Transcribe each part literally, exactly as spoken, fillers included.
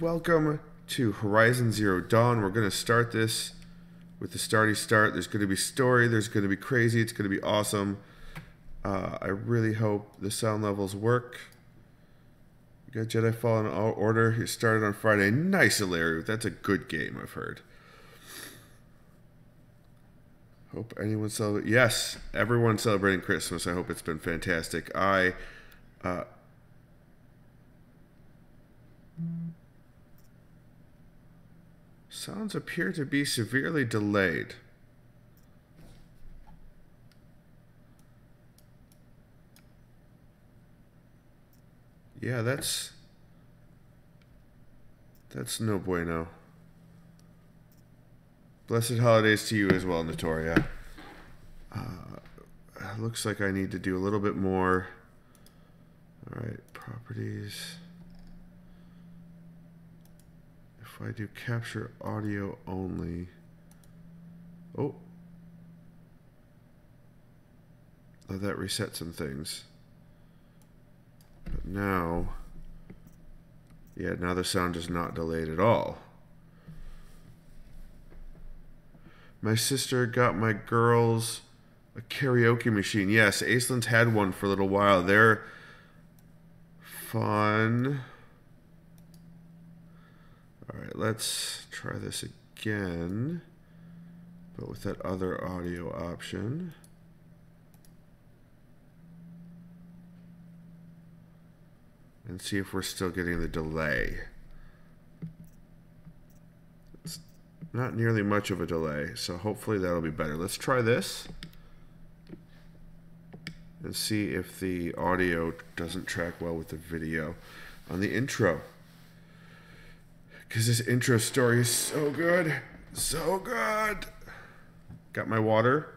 Welcome to Horizon Zero Dawn. We're going to start this with the starty start. There's going to be story. There's going to be crazy. It's going to be awesome. Uh, I really hope the sound levels work. You got Jedi Fallen Order. It started on Friday. Nice, Hilarious. That's a good game, I've heard. Hope anyone celebrates. Yes, everyone's celebrating Christmas. I hope it's been fantastic. I... Uh, Sounds appear to be severely delayed. Yeah, that's that's no bueno. Blessed holidays to you as well, Notoria. Uh, looks like I need to do a little bit more. All right, properties. If I do capture audio only. Oh. Let that reset some things. But now. Yeah, now the sound is not delayed at all. My sister got my girls a karaoke machine. Yes, Aceland's had one for a little while. They're fun. All right, let's try this again, but with that other audio option. And see if we're still getting the delay. It's not nearly much of a delay, so hopefully that'll be better. Let's try this and see if the audio doesn't track well with the video on the intro. Because this intro story is so good. So good. Got my water.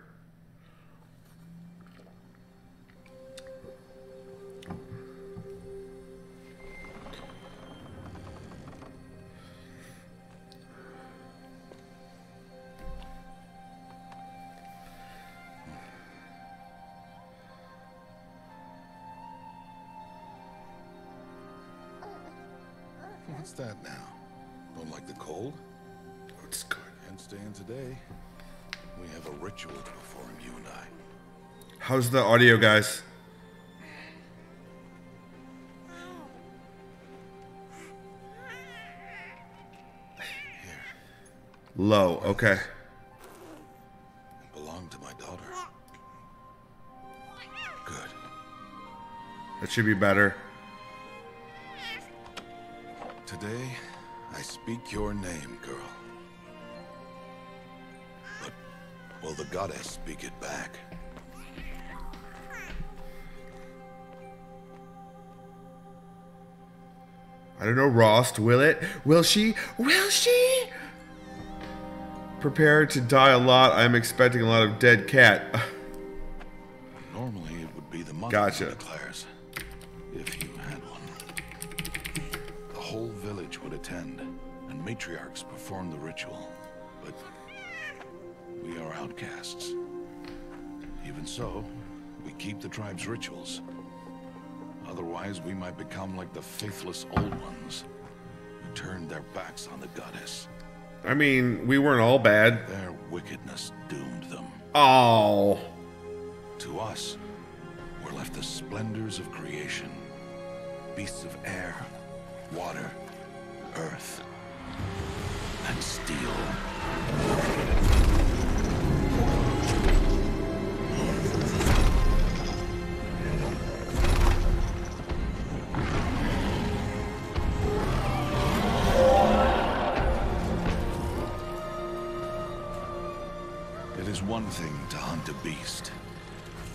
What's that now? Don't like the cold? It's good. And staying today, we have a ritual to perform, you and I. How's the audio, guys? Here. Low, okay. It belonged to my daughter. Good. That should be better. Today... I speak your name, girl. But will the goddess speak it back? I don't know, Rost. Will it? Will she? Will she? Prepare to die a lot. I'm expecting a lot of dead cat. Normally, it would be the mother gotcha. Who declares. If you had one. The whole village would attend, and matriarchs perform the ritual, but we are outcasts. Even so, we keep the tribe's rituals. Otherwise, we might become like the faithless old ones who turned their backs on the goddess. I mean, we weren't all bad. Their wickedness doomed them. Oh. To us, we're left the splendors of creation, beasts of air, water, earth, and steel. It is one thing to hunt a beast,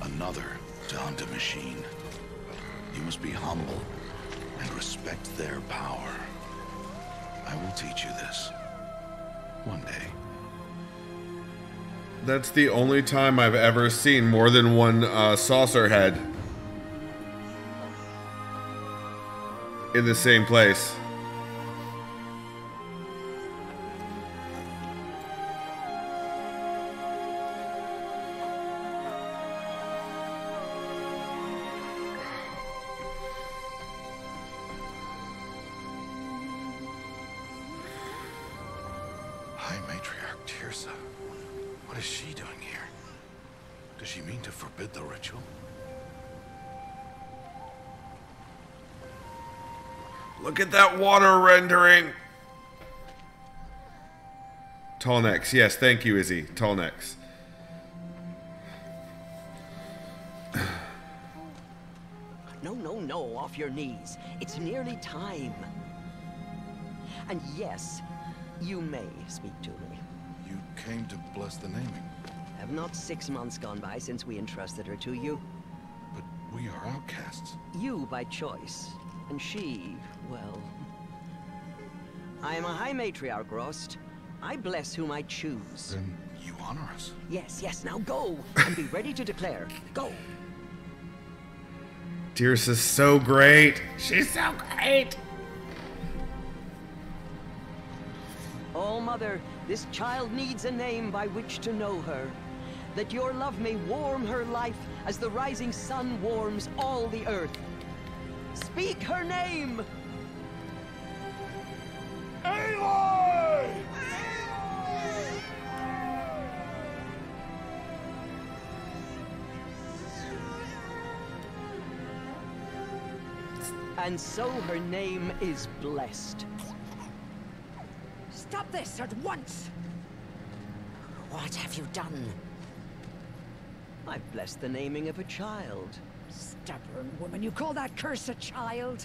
another to hunt a machine. You must be humble and respect their power. I will teach you this one day. That's the only time I've ever seen more than one uh, saucer head in the same place. High Matriarch Tirsa. What is she doing here? Does she mean to forbid the ritual? Look at that water rendering! Tolnex, yes, thank you, Izzy. Tolnex. No, no, no, off your knees. It's nearly time. And yes, you may speak to me. You came to bless the naming. Have not six months gone by since we entrusted her to you? But we are outcasts. You by choice. And she, well... I am a High Matriarch, Rost. I bless whom I choose. Then you honor us. Yes, yes, now go! And be ready to declare. Go! Tirsa's so great! She's so great! Oh, Mother, this child needs a name by which to know her. That your love may warm her life as the rising sun warms all the earth. Speak her name! Aloy! And so her name is blessed. Stop this at once! What have you done? I've blessed the naming of a child. Stubborn woman, you call that curse a child?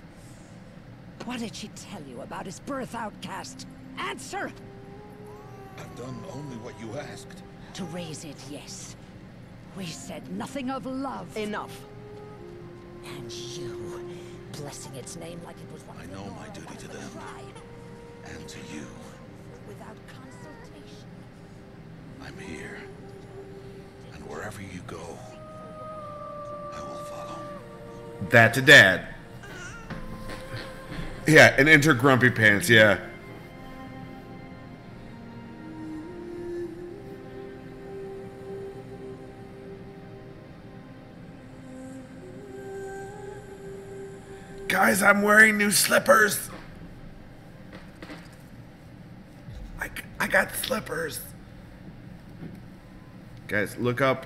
What did she tell you about his birth, outcast? Answer! I've done only what you asked. To raise it, yes. We said nothing of love. Enough. And you, blessing its name like it was one of the Nora, I know my duty to them. And to you. Without consultation. I'm here. And wherever you go, I will follow. That to Dad. Yeah, and enter Grumpy Pants, yeah. Guys, I'm wearing new slippers. I, I got slippers. Guys, look up.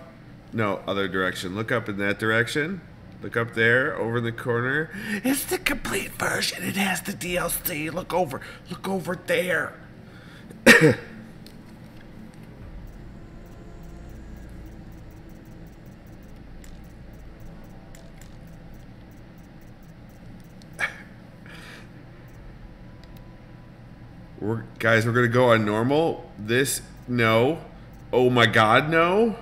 No, other direction. Look up in that direction. Look up there, over in the corner. It's the complete version. It has the D L C. Look over. Look over there. we're, guys, we're going to go on normal. This, no. Oh my god, no.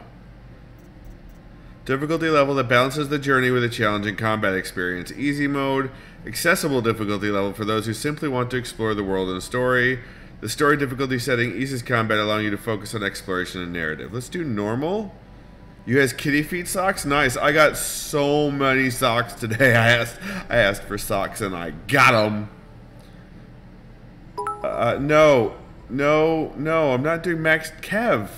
Difficulty level that balances the journey with a challenging combat experience. Easy mode. Accessible difficulty level for those who simply want to explore the world and story. The story difficulty setting eases combat, allowing you to focus on exploration and narrative. Let's do normal. You guys kitty feet socks? Nice. I got so many socks today. I asked, I asked for socks and I got them. Uh, no. No. No. I'm not doing Max Kev.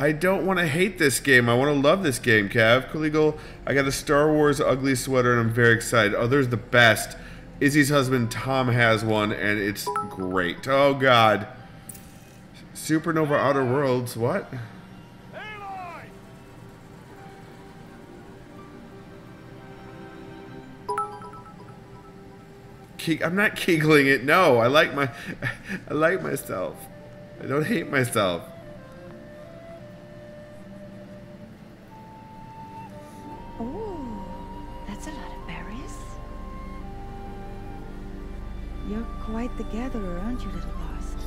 I don't want to hate this game. I want to love this game, Kev. Cool Eagle, I got a Star Wars ugly sweater, and I'm very excited. Oh, there's the best. Izzy's husband, Tom, has one, and it's great. Oh, God. Supernova Outer Worlds. What? Ke I'm not giggling it. No, I like my... I like myself. I don't hate myself. You're quite the gatherer, aren't you, little Rost?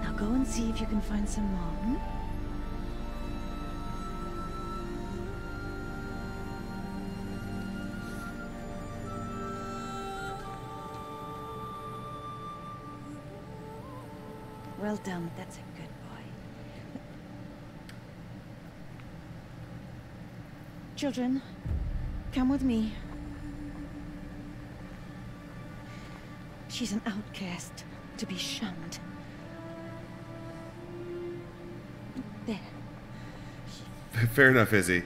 Now go and see if you can find some more, hmm? Well done, that's a good boy. Children, come with me. She's an outcast, to be shunned. There. Fair enough, Izzy.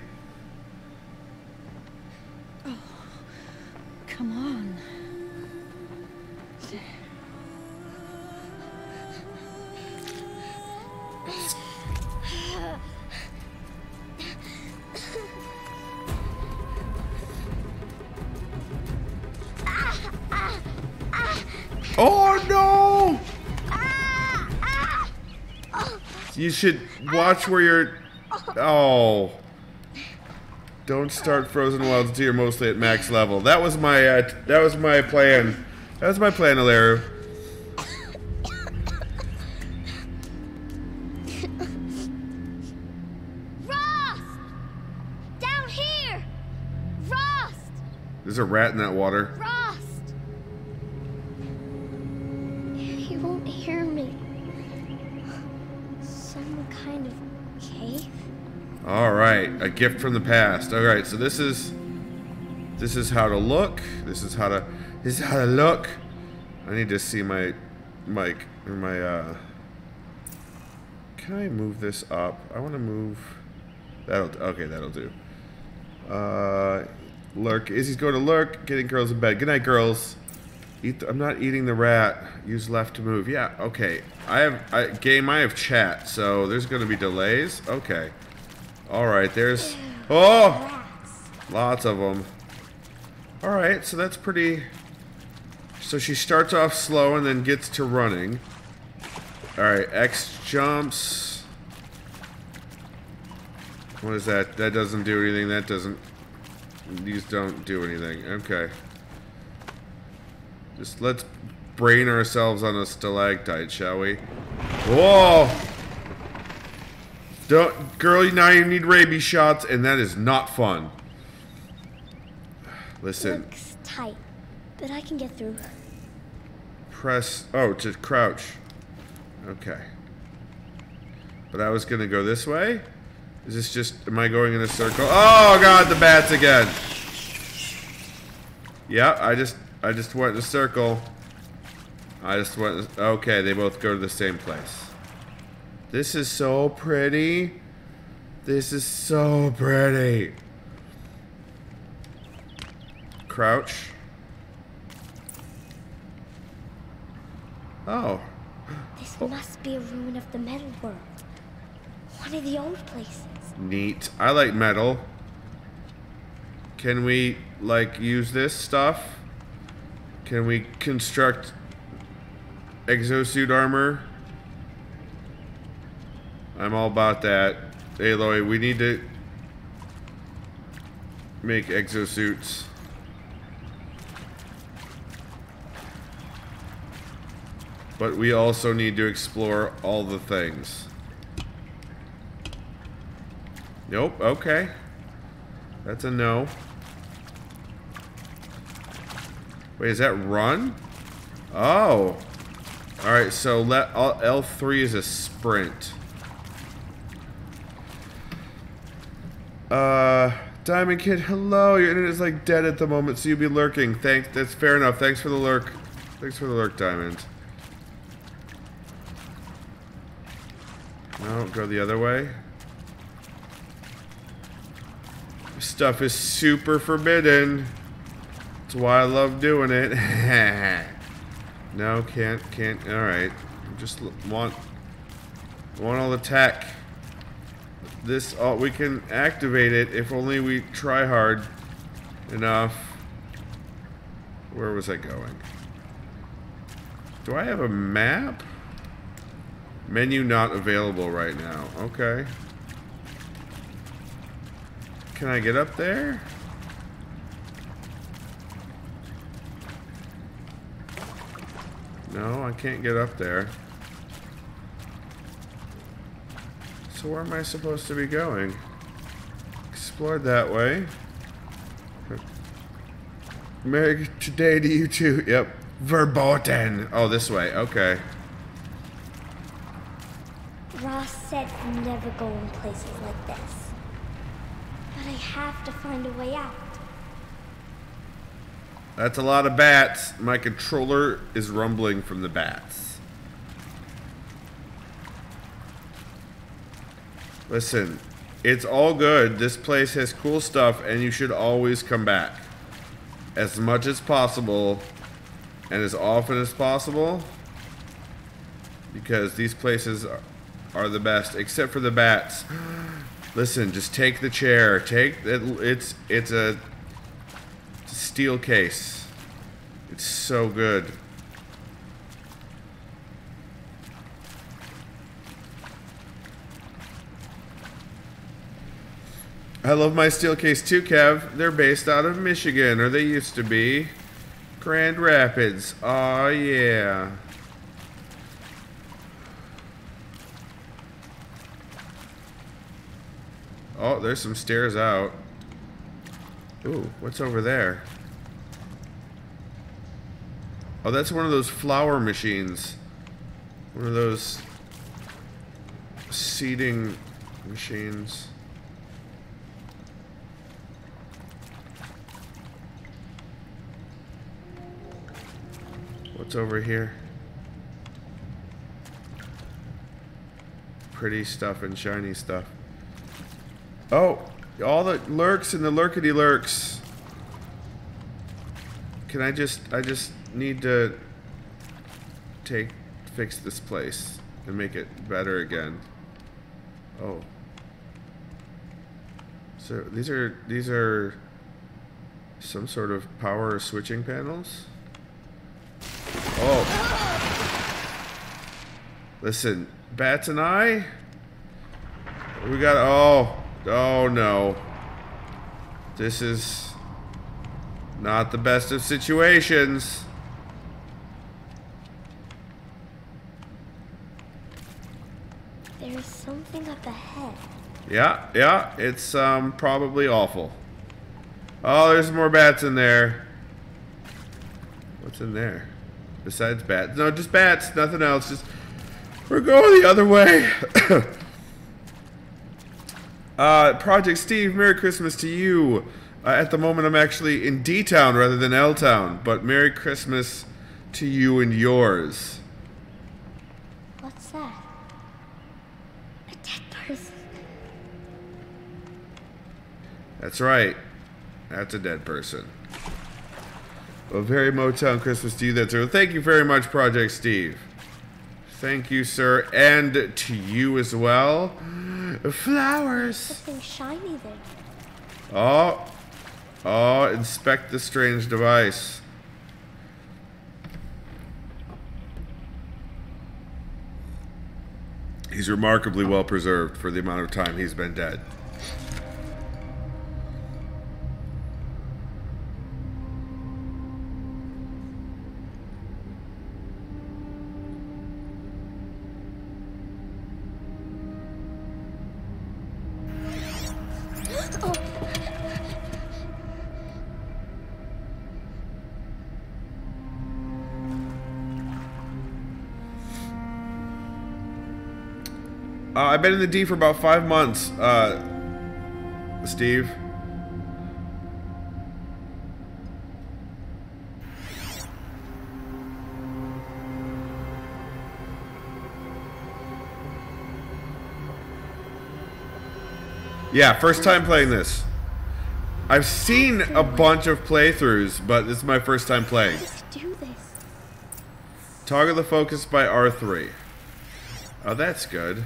Oh, come on. Oh no! Ah, ah. Oh. You should watch where you're. Oh. Don't start Frozen Wilds until you're mostly at max level. That was my uh, that was my plan. That was my plan, Alaru. Rost! Down here! Rost! There's a rat in that water. Rost! He won't hear me. Some kind of cave? Alright, a gift from the past. Alright, so this is this is how to look. This is how to this is how to look. I need to see my mic or my uh can I move this up? I wanna move that'll okay, that'll do. Uh lurk. Izzy's going to lurk, getting girls in bed. Good night, girls. Eat the, I'm not eating the rat. Use left to move. Yeah, okay. I have I, game, I have chat, so there's gonna be delays. Okay. Alright, there's... Oh! Lots of them. Alright, so that's pretty... So she starts off slow and then gets to running. Alright, X jumps. What is that? That doesn't do anything. That doesn't... These don't do anything. Okay. Just let's brain ourselves on a stalactite, shall we? Whoa! Don't, girl, now you need rabies shots, and that is not fun. Listen. Looks tight, but I can get through. Press, oh, to crouch. Okay. But I was gonna go this way? Is this just, am I going in a circle? Oh God, the bats again. Yeah, I just, I just went in a circle. I just went, okay, they both go to the same place. This is so pretty. This is so pretty. Crouch. Oh. This oh. must be a ruin of the metal world. One of the old places. Neat. I like metal. Can we, like, use this stuff? Can we construct exosuit armor? I'm all about that. Aloy, we need to make exosuits. But we also need to explore all the things. Nope, okay. That's a no. Wait, is that run? Oh. Alright, so let L three is a sprint. Uh, Diamond Kid, hello. Your internet is like dead at the moment, so you'll be lurking. Thanks. That's fair enough. Thanks for the lurk. Thanks for the lurk, Diamond. No, go the other way. This stuff is super forbidden. That's why I love doing it. No, can't, can't. All right, just want, want all the tech. This all we can activate it if only we try hard enough. Where was I going? Do I have a map? Menu not available right now. Okay. Can I get up there? No, I can't get up there. So where am I supposed to be going? Explored that way. Merry today to you too. Yep. Verboten. Oh, this way. Okay. Ross said never go in places like this. But I have to find a way out. That's a lot of bats. My controller is rumbling from the bats. Listen, it's all good. This place has cool stuff, and you should always come back. As much as possible, and as often as possible. Because these places are the best, except for the bats. Listen, just take the chair. Take it, it's, it's a steel case. It's so good. I love my Steelcase too, Kev. They're based out of Michigan, or they used to be. Grand Rapids. Aw, yeah. Oh, there's some stairs out. Ooh, what's over there? Oh, that's one of those flower machines. One of those seeding machines. What's over here? Pretty stuff and shiny stuff. Oh, all the lurks and the lurkity lurks. Can I just, I just need to take, fix this place and make it better again. Oh. So these are, these are some sort of power switching panels. Oh. Listen, bats and I? We got, oh, oh no. This is not the best of situations. There's something up ahead. Yeah, yeah, it's um probably awful. Oh, there's more bats in there. What's in there? Besides bats. No, just bats. Nothing else. Just we're going the other way. uh, Project Steve, Merry Christmas to you. Uh, at the moment, I'm actually in D-Town rather than L-Town. But Merry Christmas to you and yours. What's that? A dead person. That's right. That's a dead person. A very Motown Christmas to you, that's it. Thank you very much, Project Steve. Thank you, sir, and to you as well. Flowers. Something shiny there. Oh, oh! Inspect the strange device. He's remarkably well preserved for the amount of time he's been dead. Uh, I've been in the D for about five months, uh, Steve. Yeah, first time playing this. I've seen a bunch of playthroughs, but this is my first time playing. Toggle the focus by R three. Oh, that's good.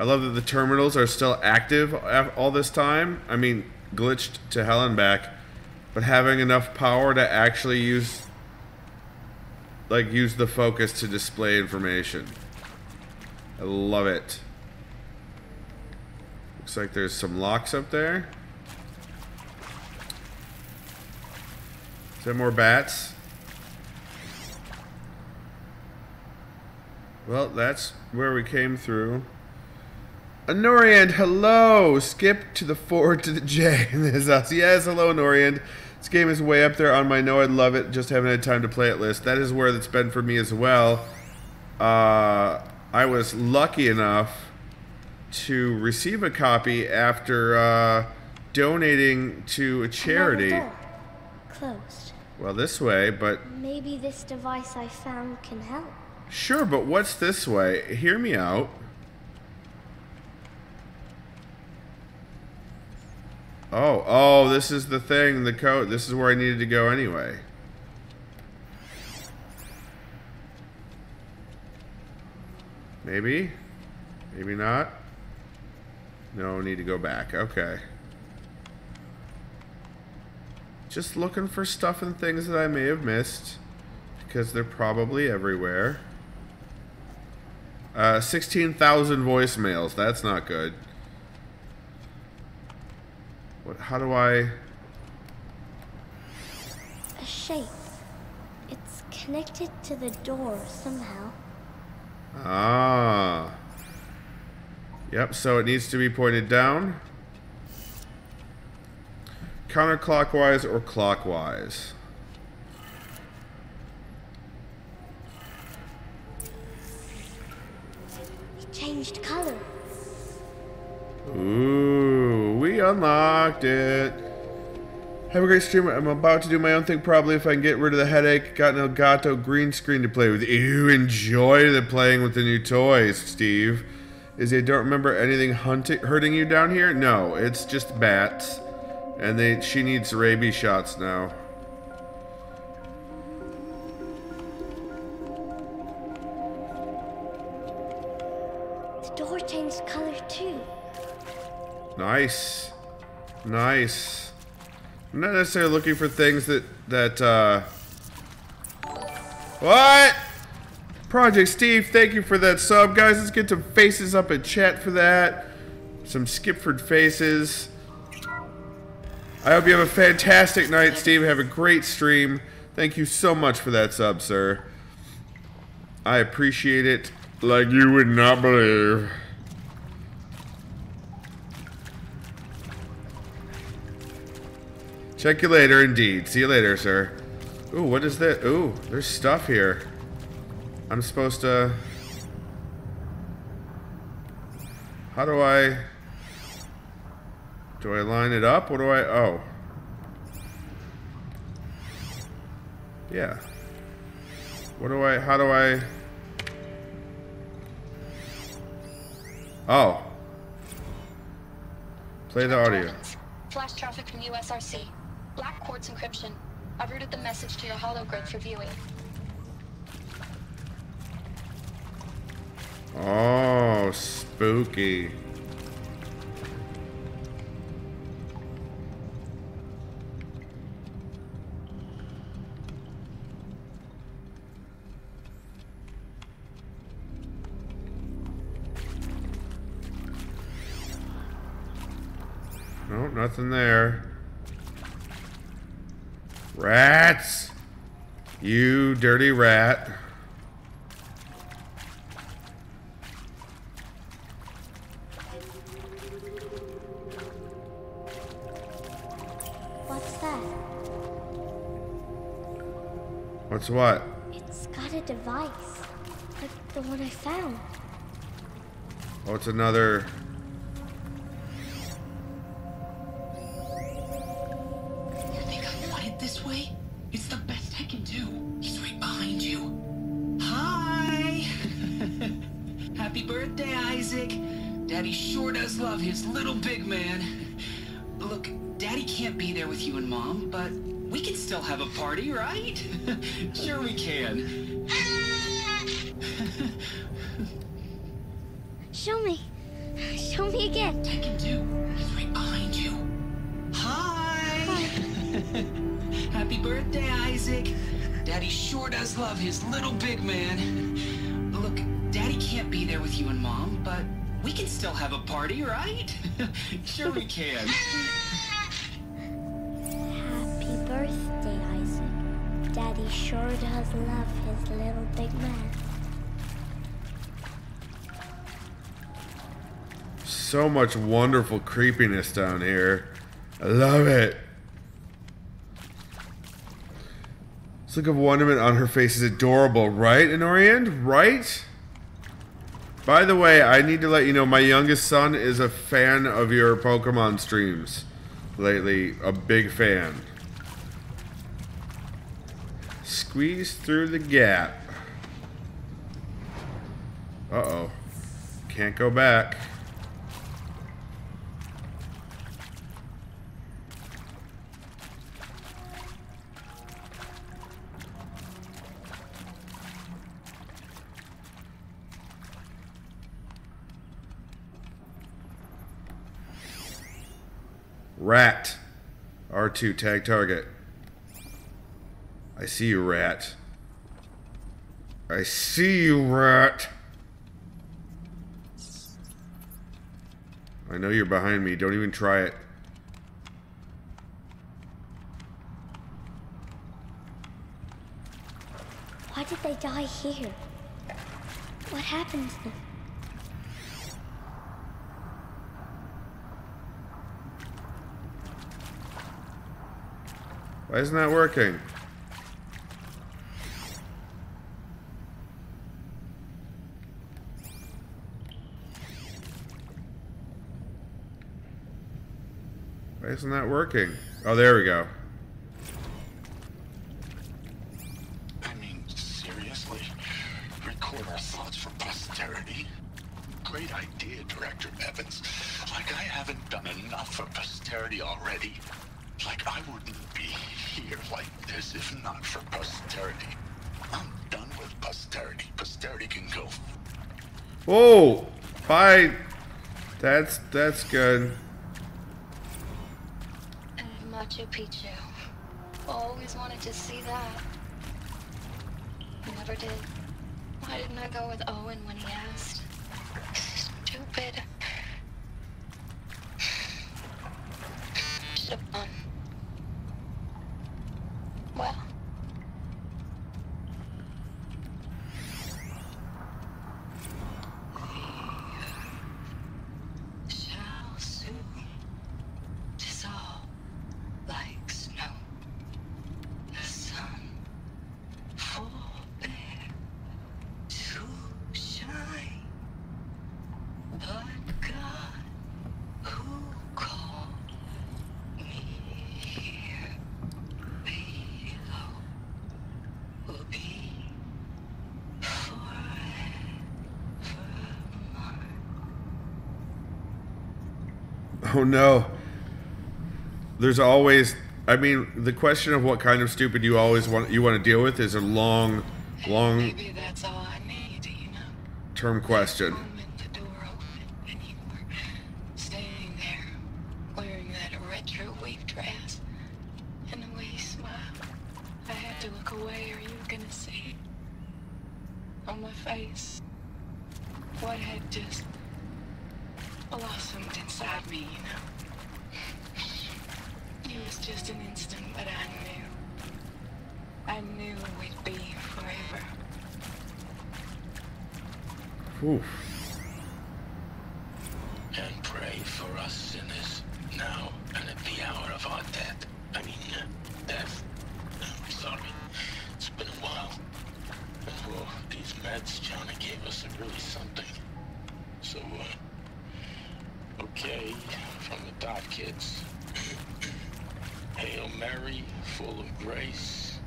I love that the terminals are still active all this time. I mean, glitched to hell and back, but having enough power to actually use, like, use the focus to display information. I love it. Looks like there's some locks up there. Is there more bats? Well, that's where we came through. Norian, hello! Skip to the forward to the J in this house. Yes, hello, Norian. This game is way up there on my know I'd love it, just haven't had time to play it list. That is where it's been for me as well. Uh, I was lucky enough to receive a copy after uh, donating to a charity. Another door. Closed. Well, this way, but... Maybe this device I found can help. Sure, but what's this way? Hear me out. Oh, oh, this is the thing, the code. This is where I needed to go anyway. Maybe? Maybe not? No, need to go back. Okay. Just looking for stuff and things that I may have missed, because they're probably everywhere. Uh, sixteen thousand voicemails. That's not good. What? How do I... A shape. It's connected to the door somehow. Ah. Yep, so it needs to be pointed down. Counterclockwise or clockwise? It changed color. Ooh, we unlocked it. Have a great stream. I'm about to do my own thing probably if I can get rid of the headache. Got an Elgato green screen to play with. Ew, enjoy the playing with the new toys, Steve. Izzy, I don't remember anything hunting, hurting you down here? No, it's just bats. And they, she needs rabies shots now. The door changed color too. Nice. Nice. I'm not necessarily looking for things that, that, uh... What? Project Steve, thank you for that sub. Guys, let's get some faces up in chat for that. Some Skipford faces. I hope you have a fantastic night, Steve. Have a great stream. Thank you so much for that sub, sir. I appreciate it like you would not believe. Check you later, indeed. See you later, sir. Ooh, what is that? Ooh, there's stuff here. I'm supposed to... How do I... Do I line it up? What do I... Oh. Yeah. What do I... How do I... Oh. Play the audio. Flash traffic from U S R C. Black quartz encryption. I've routed the message to your hologrid for viewing. Oh, spooky. Nothing there. Rats! You dirty rat. What's that? What's what? It's got a device. Like the one I found. Oh, it's another... Have a party, right? Sure we can. Show me. Show me again. I can do. He's right behind you. Hi. Hi. Happy birthday, Isaac. Daddy sure does love his little big man. Look, Daddy can't be there with you and Mom, but we can still have a party, right? Sure we can. He sure does love his little big man. So much wonderful creepiness down here. I love it. This look of wonderment on her face is adorable, right, Enorand? Right? By the way, I need to let you know my youngest son is a fan of your Pokemon streams lately. A big fan. Squeeze through the gap. Uh-oh. Can't go back. Rat. R two, tag target. I see you, rat. I see you, rat. I know you're behind me. Don't even try it. Why did they die here? What happened to them? Why isn't that working? Why isn't that working? Oh, there we go. I mean, seriously? Record our thoughts for posterity? Great idea, Director Evans. Like I haven't done enough for posterity already. Like I wouldn't be here like this if not for posterity. I'm done with posterity. Posterity can go. Whoa! Bye! That's, that's good. And Machu Picchu. Always wanted to see that. Never did. Why didn't I go with Owen when he asked? Stupid. Should have gone. Well. We shall soon dissolve like snow. The sun forbear to shine. But God who called me here below will be forevermore. Oh no. There's always, I mean, the question of what kind of stupid you always want you want to deal with is a long, long Maybe that's all I need, you know. term question. The door opened and you were standing there wearing that retro wave dress and the way you smiled. I had to look away or you were gonna see on my face what had just blossomed inside me, you know. It was just an instant, but I knew. I knew we'd be here forever. Oof. And pray for us sinners, now and at the hour of our death. I mean, uh, death. I'm sorry. It's been a while. And well, these meds Johnny gave us are really something. So, uh, okay, from the dot kids. Hail Mary, full of grace.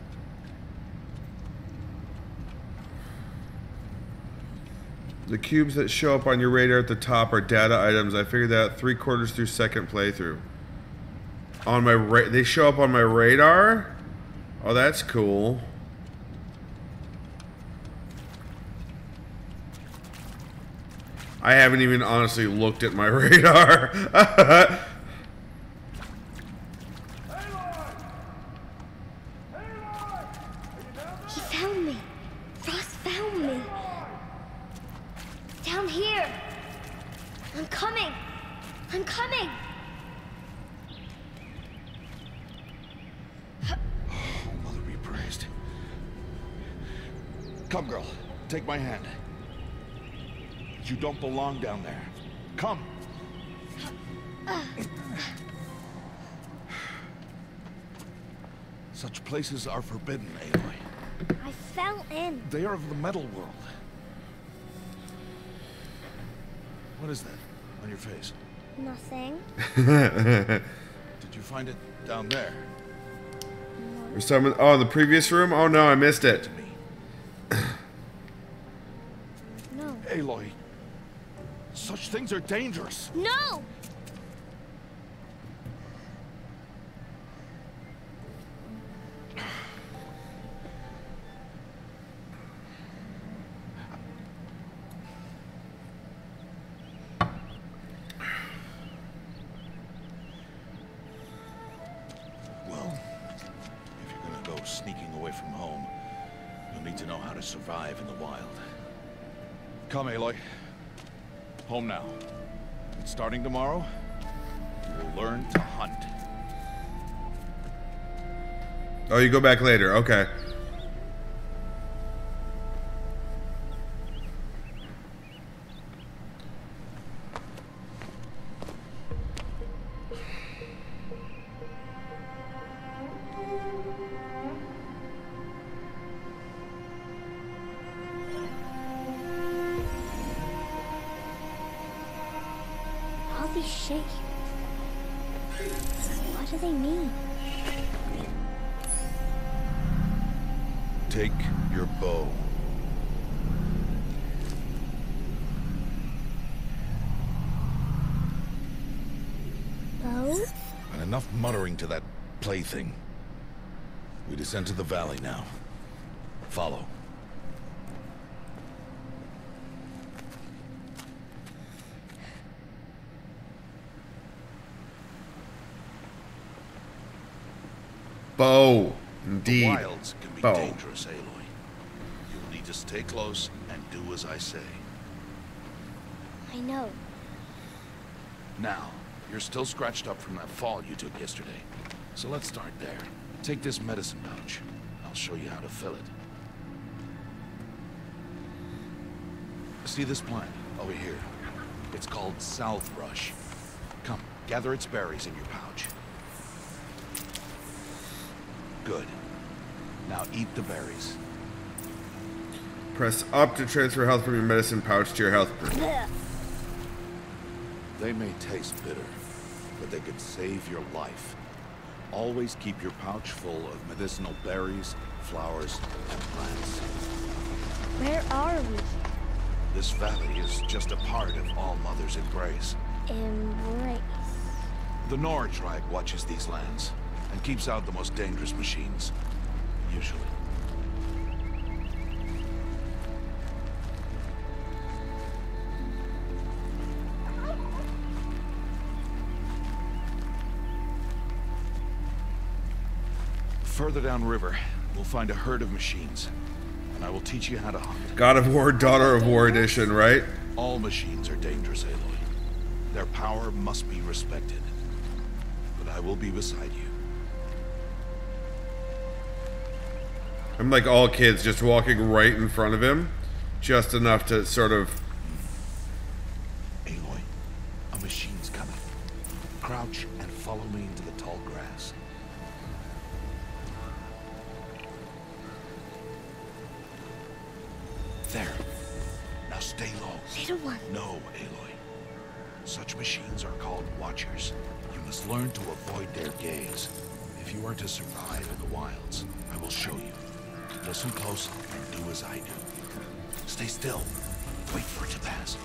The cubes that show up on your radar at the top are data items. I figured that out three quarters through second playthrough. On my ra- they show up on my radar? Oh, that's cool. I haven't even honestly looked at my radar. Belong down there. Come. Such places are forbidden, Aloy. I fell in. They are of the metal world. What is that on your face? Nothing. Did you find it down there? No. Or someone, oh, in the previous room? Oh no, I missed it. No. Aloy. Such things are dangerous. No! Well, if you're gonna go sneaking away from home, you'll need to know how to survive in the wild. Come, Aloy. Home now. Starting tomorrow, you'll learn to hunt. Oh, you go back later. Okay. Thing. We descend to the valley now. Follow. Bow. Indeed. The wilds can be Bow. dangerous, Aloy. You'll need to stay close and do as I say. I know. Now, you're still scratched up from that fall you took yesterday. So let's start there. Take this medicine pouch. I'll show you how to fill it. See this plant over here? It's called southrush. Come, gather its berries in your pouch. Good. Now eat the berries. Press up to transfer health from your medicine pouch to your health pool. They may taste bitter, but they could save your life. Always keep your pouch full of medicinal berries, flowers, and plants. Where are we? This valley is just a part of All Mother's embrace. Embrace. The Nora tribe watches these lands and keeps out the most dangerous machines, usually. Further downriver, we'll find a herd of machines, and I will teach you how to hunt. God of War, Daughter of War edition, right? All machines are dangerous, Aloy. Their power must be respected, but I will be beside you. I'm like all kids, just walking right in front of him, just enough to sort of... Aloy, a machine's coming. Crouch and follow me into the tall grass. There. Now stay low. Little one. No, Aloy. Such machines are called Watchers. You must learn to avoid their gaze. If you are to survive in the wilds, I will show you. Listen close and do as I do. Stay still. Wait for it to pass.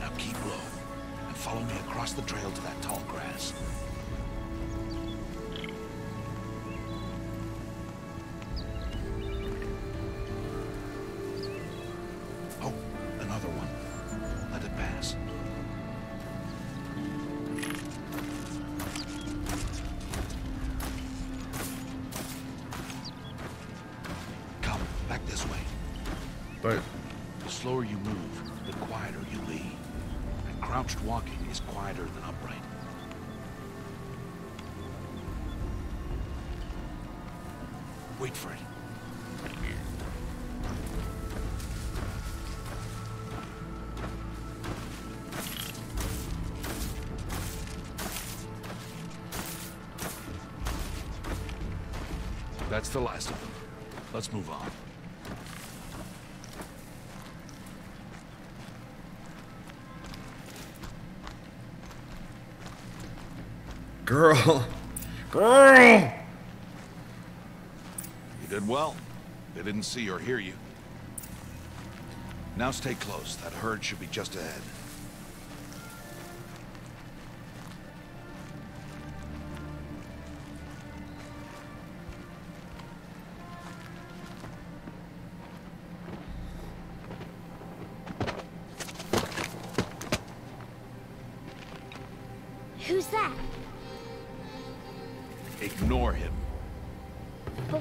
Now keep low and follow me across the trail to that tall grass. That's the last of them. Let's move on. Girl. Girl! You did well. They didn't see or hear you. Now stay close. That herd should be just ahead.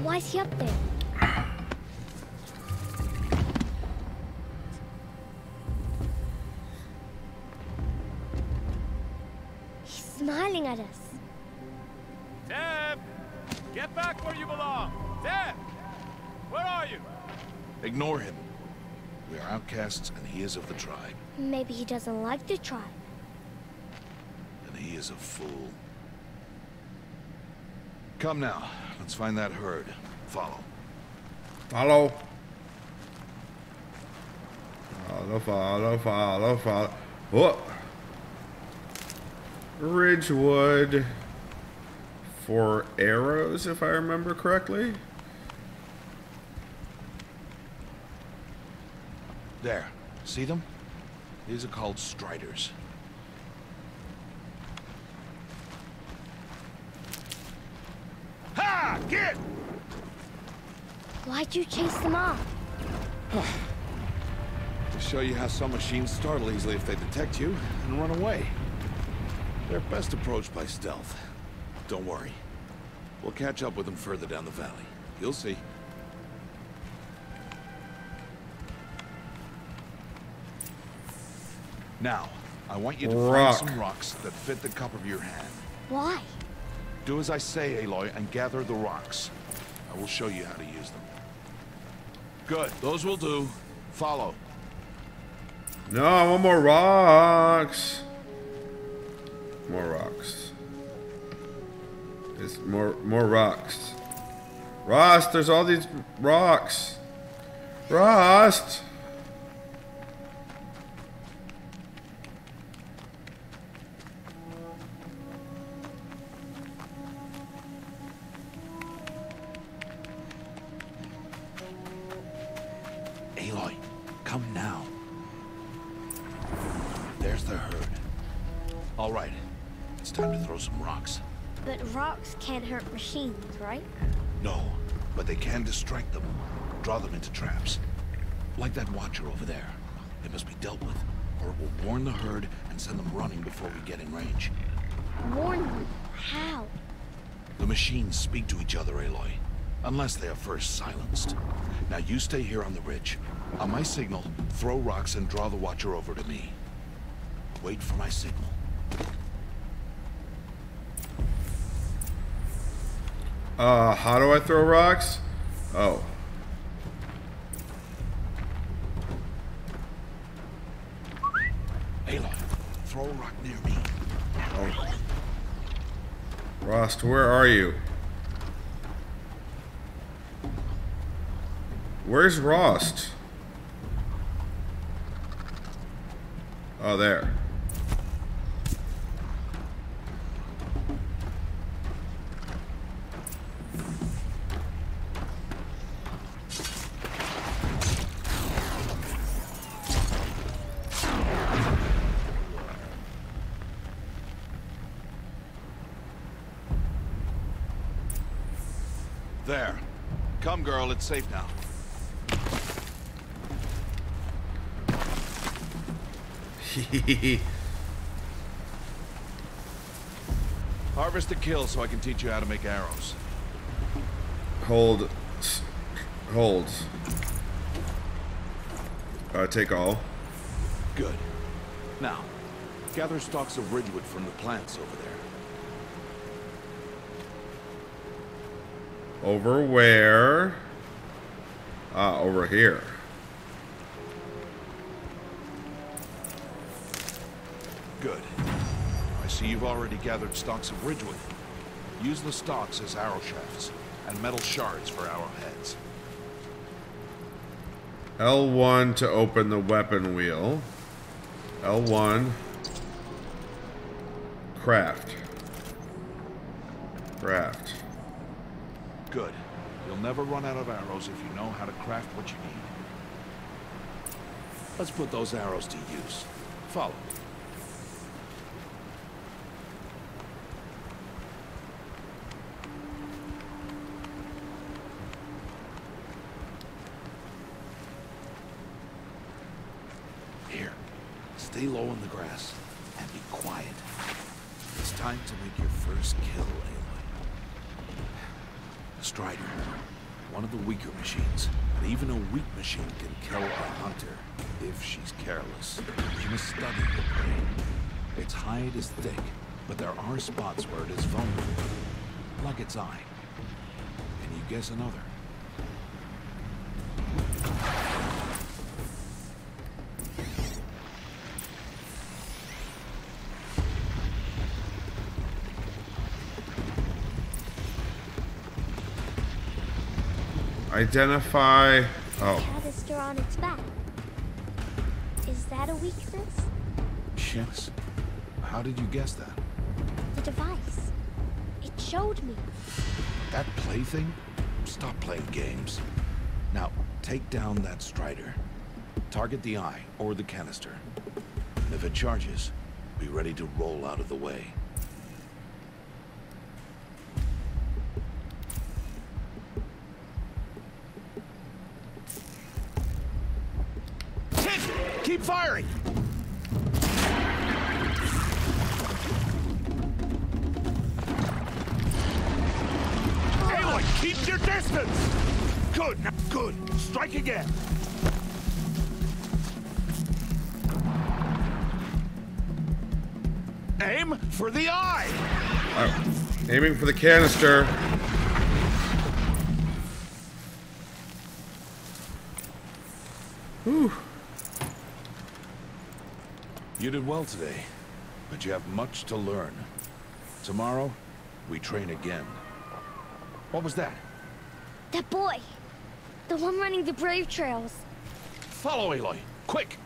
Why is he up there? shooting at us. Deb! Get back where you belong! Deb! Where are you? Ignore him. We are outcasts and he is of the tribe. Maybe he doesn't like the tribe. And he is a fool. Come now. Let's find that herd. Follow. Follow. Follow, follow, follow, follow. Whoa. Ridgewood for arrows, if I remember correctly. There. See them? These are called striders. Ha! Get! Why'd you chase them off? To show you how some machines startle easily if they detect you and run away. They're best approached by stealth. Don't worry. We'll catch up with them further down the valley. You'll see. Now, I want you to Rock. find some rocks that fit the cup of your hand. Why? Do as I say, Aloy, and gather the rocks. I will show you how to use them. Good. Those will do. Follow. No, I want more rocks. More rocks. It's more more rocks. Rost, there's all these rocks. Rost. Aloy, come now. There's the herd. All right. It's time to throw some rocks. But rocks can't hurt machines, right? No, but they can distract them, draw them into traps. Like that watcher over there. It must be dealt with, or it will warn the herd and send them running before we get in range. Warn them? How? The machines speak to each other, Aloy. Unless they are first silenced. Now you stay here on the ridge. On my signal, throw rocks and draw the watcher over to me. Wait for my signal. Uh, how do I throw rocks? Oh. Aloy, throw a rock near me. Oh. Rost, where are you? Where's Rost? Oh, there. There. Come, girl, it's safe now. Harvest a kill so I can teach you how to make arrows. Hold. Hold. Uh, take all. Good. Now, gather stalks of ridgewood from the plants over there. Over where? Ah, over here. Good. I see you've already gathered stalks of ridgewood. Use the stalks as arrow shafts and metal shards for arrowheads. L one to open the weapon wheel. L one. Craft. Craft. Good. You'll never run out of arrows if you know how to craft what you need. Let's put those arrows to use. Follow me. Here. Stay low in the grass and be quiet. It's time to make your first kill, Aloy. Strider, one of the weaker machines, but even a weak machine can kill a hunter if she's careless. She must study the prey. Its hide is thick, But there are spots where it is vulnerable, like its eye. And you guess another. Identify. Oh. Canister on its back. Is that a weakness? Yes. How did you guess that? The device. It showed me. That plaything? Stop playing games. Now, take down that strider. Target the eye or the canister. And if it charges, be ready to roll out of the way. Keep firing! Aloy, keep your distance! Good, good. Strike again. Aim for the eye! Oh, aiming for the canister. Whew. You did well today, but you have much to learn. Tomorrow, we train again. What was that? That boy! The one running the brave trails. Follow Aloy, quick!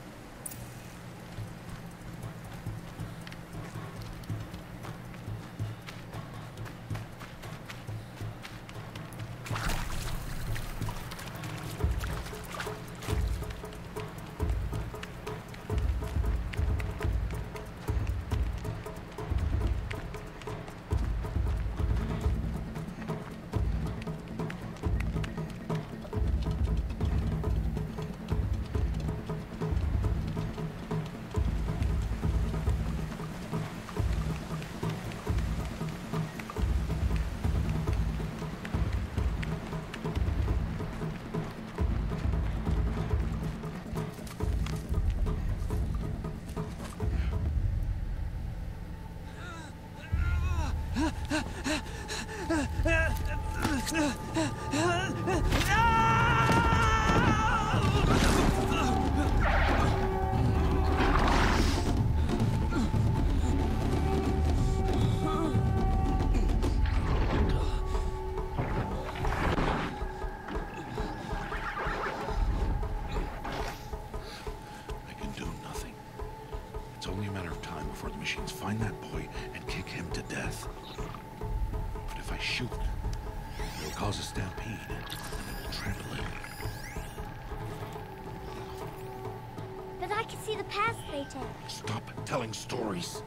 Stories.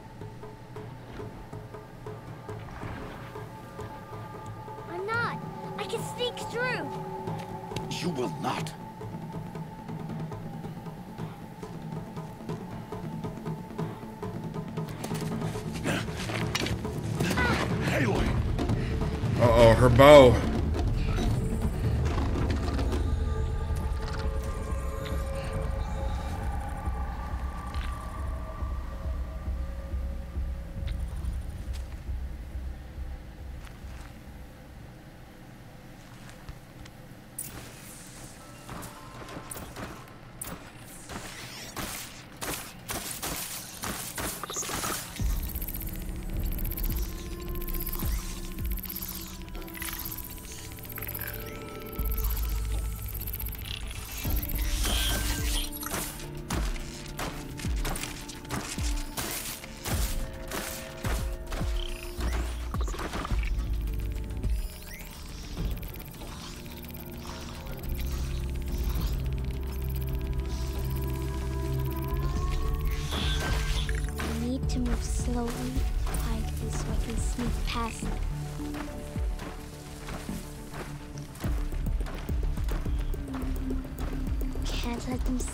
I'm not. I can sneak through. You will not. Aloy. Uh-oh, her bow.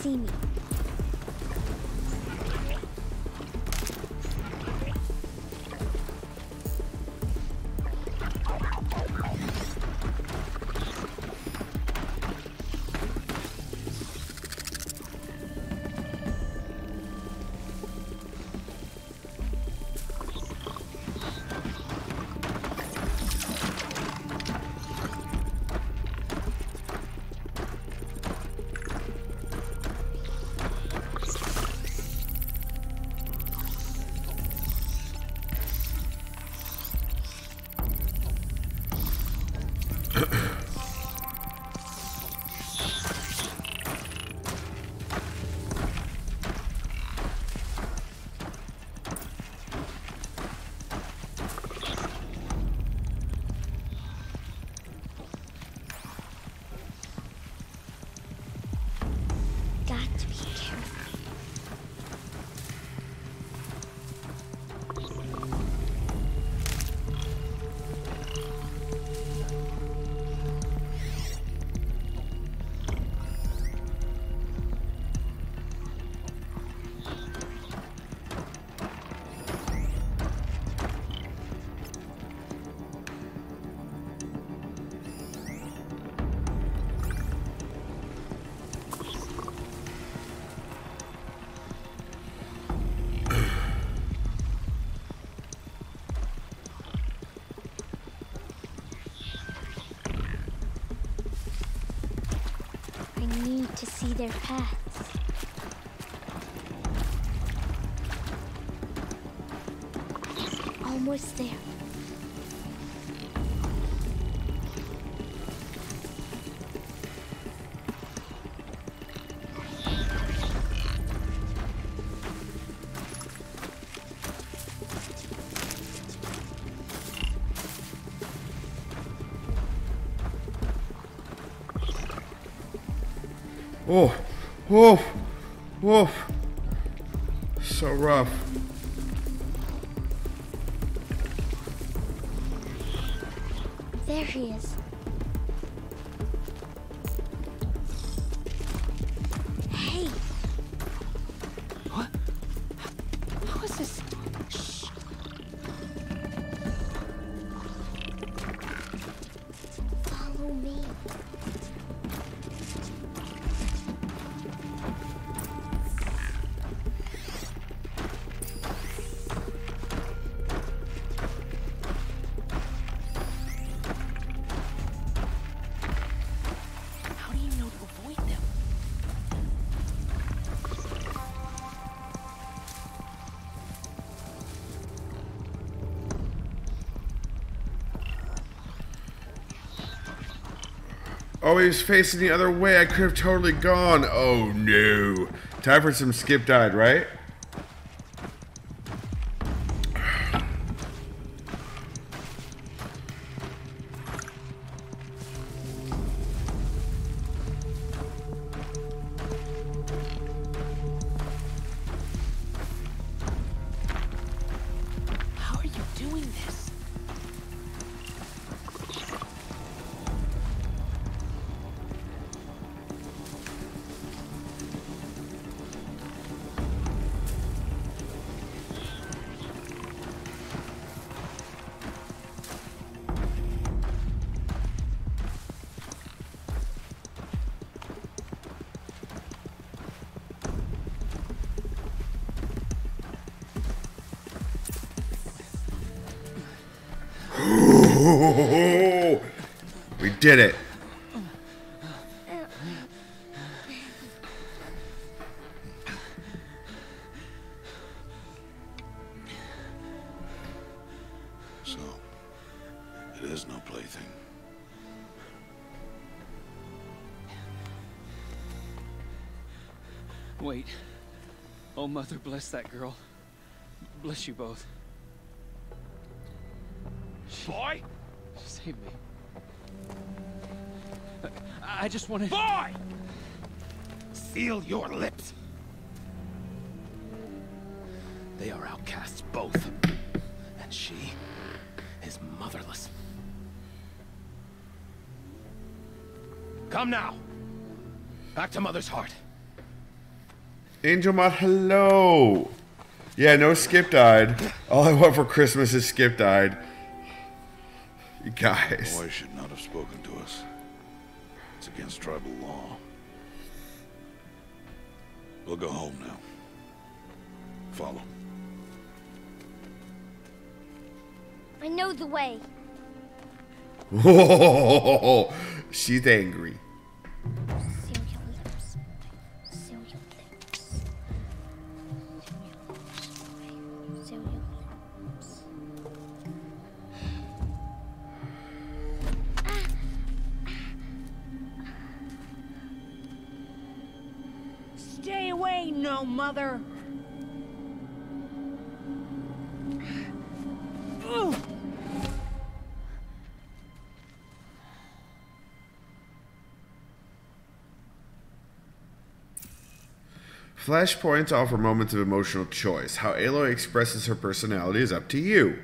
See me. to see their paths. Almost there. Oh, woof, woof, so rough. There he is. Hey. What? How is this? Shh. Follow me. Oh, he was facing the other way. I could have totally gone. Oh, no. Time for some skip died, right? We did it. So, it is no plaything. Wait. Oh, Mother, bless that girl. Bless you both. Boy? Save me. I, I just want to... Boy! Seal your lips. They are outcasts, both. And she is motherless. Come now. Back to Mother's heart. Angel Mott, hello. Yeah, no skip died. All I want for Christmas is skip died. You guys. The boy should not have spoken to us. It's against tribal law. We'll go home now. Follow. I know the way. Whoa, she's angry. Mother. Ooh. Flashpoints offer moments of emotional choice. How Aloy expresses her personality is up to you.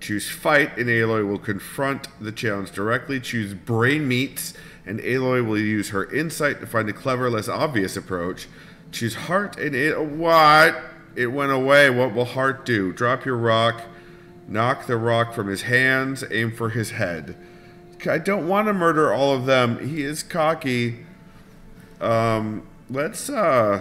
Choose fight, and Aloy will confront the challenge directly. Choose brain meats, and Aloy will use her insight to find a clever, less obvious approach. Choose heart and it. What? It went away. What will heart do? Drop your rock. Knock the rock from his hands. Aim for his head. I don't want to murder all of them. He is cocky. Um, let's, uh.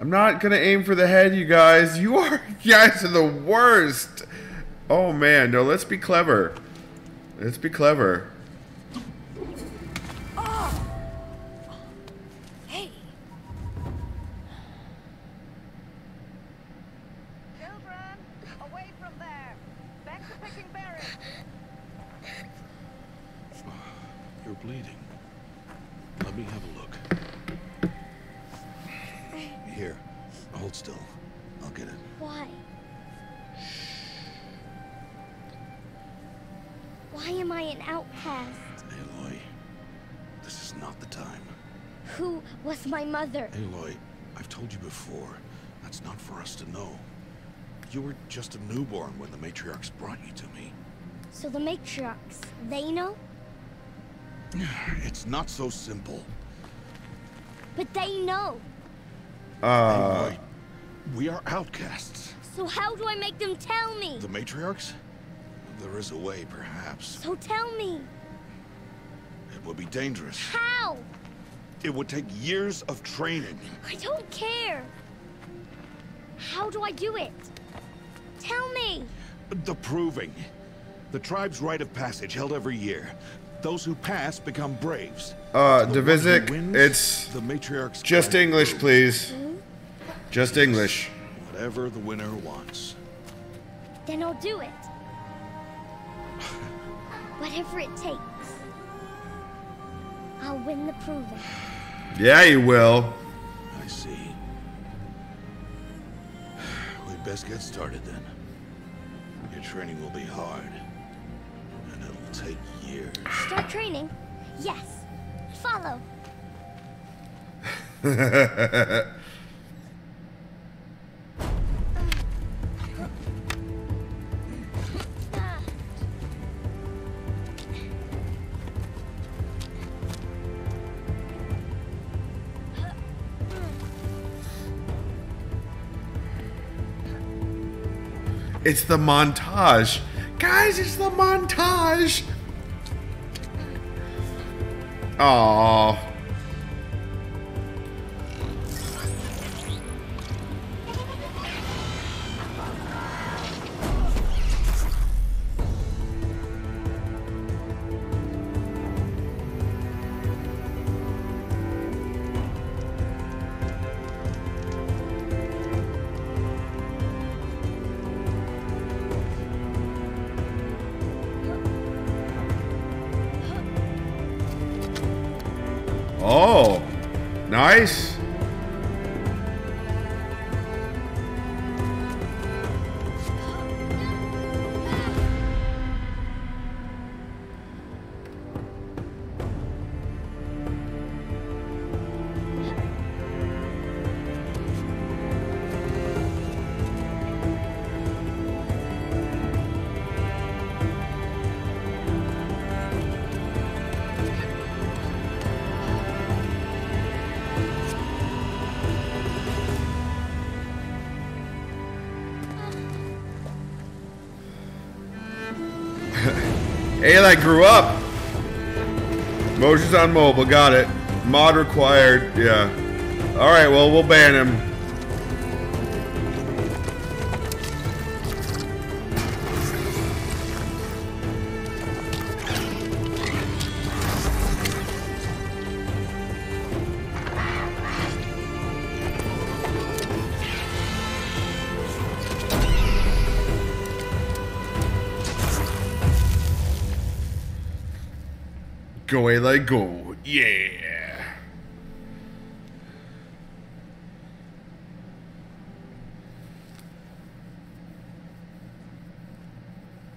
I'm not going to aim for the head, you guys. You are, you guys are the worst. Oh man, no, let's be clever. Let's be clever. Aloy, I've told you before, that's not for us to know. You were just a newborn when the Matriarchs brought you to me. So the Matriarchs, they know? It's not so simple. But they know. Uh... Aloy, we are outcasts. So how do I make them tell me? The Matriarchs? There is a way, perhaps. So tell me. It would be dangerous. How? It would take years of training. I don't care. How do I do it? Tell me. The Proving. The tribe's rite of passage held every year. Those who pass become braves. Uh, Divisic, it's the Matriarch's just English, please. Hmm? Just English. Whatever the winner wants. Then I'll do it. Whatever it takes. I'll win the Proving. Yeah, you will. I see. We'd best get started then. Your training will be hard. And it'll take years. Start training? Yes. Follow. It's the montage. Guys, it's the montage. Aww. Oh, nice. I grew up. Motions on mobile, got it. Mod required, yeah. Alright, well, we'll ban him. Go, Aloy, go. Yeah.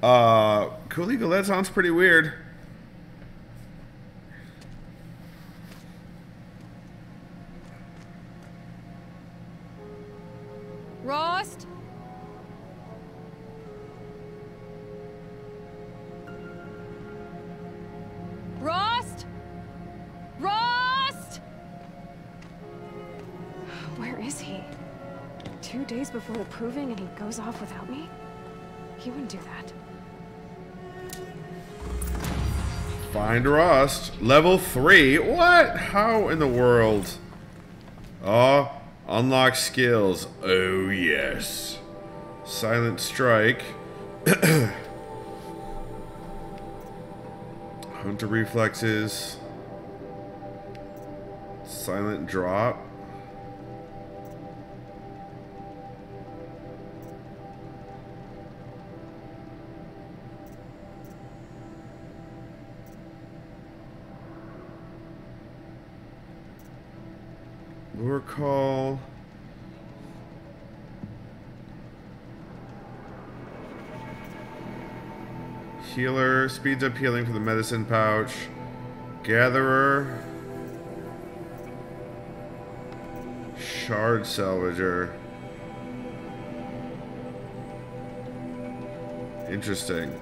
Uh, Cool Eagle, that sounds pretty weird. Rost? Rost? Rost! Where is he? Two days before the Proving and he goes off without me? He wouldn't do that. Find Rost. Level three? What? How in the world? Oh, unlock skills. Oh, yes. Silent Strike. Hunter reflexes. Silent drop. Lure call. Healer speeds up healing for the medicine pouch. Gatherer. Shard salvager. Interesting.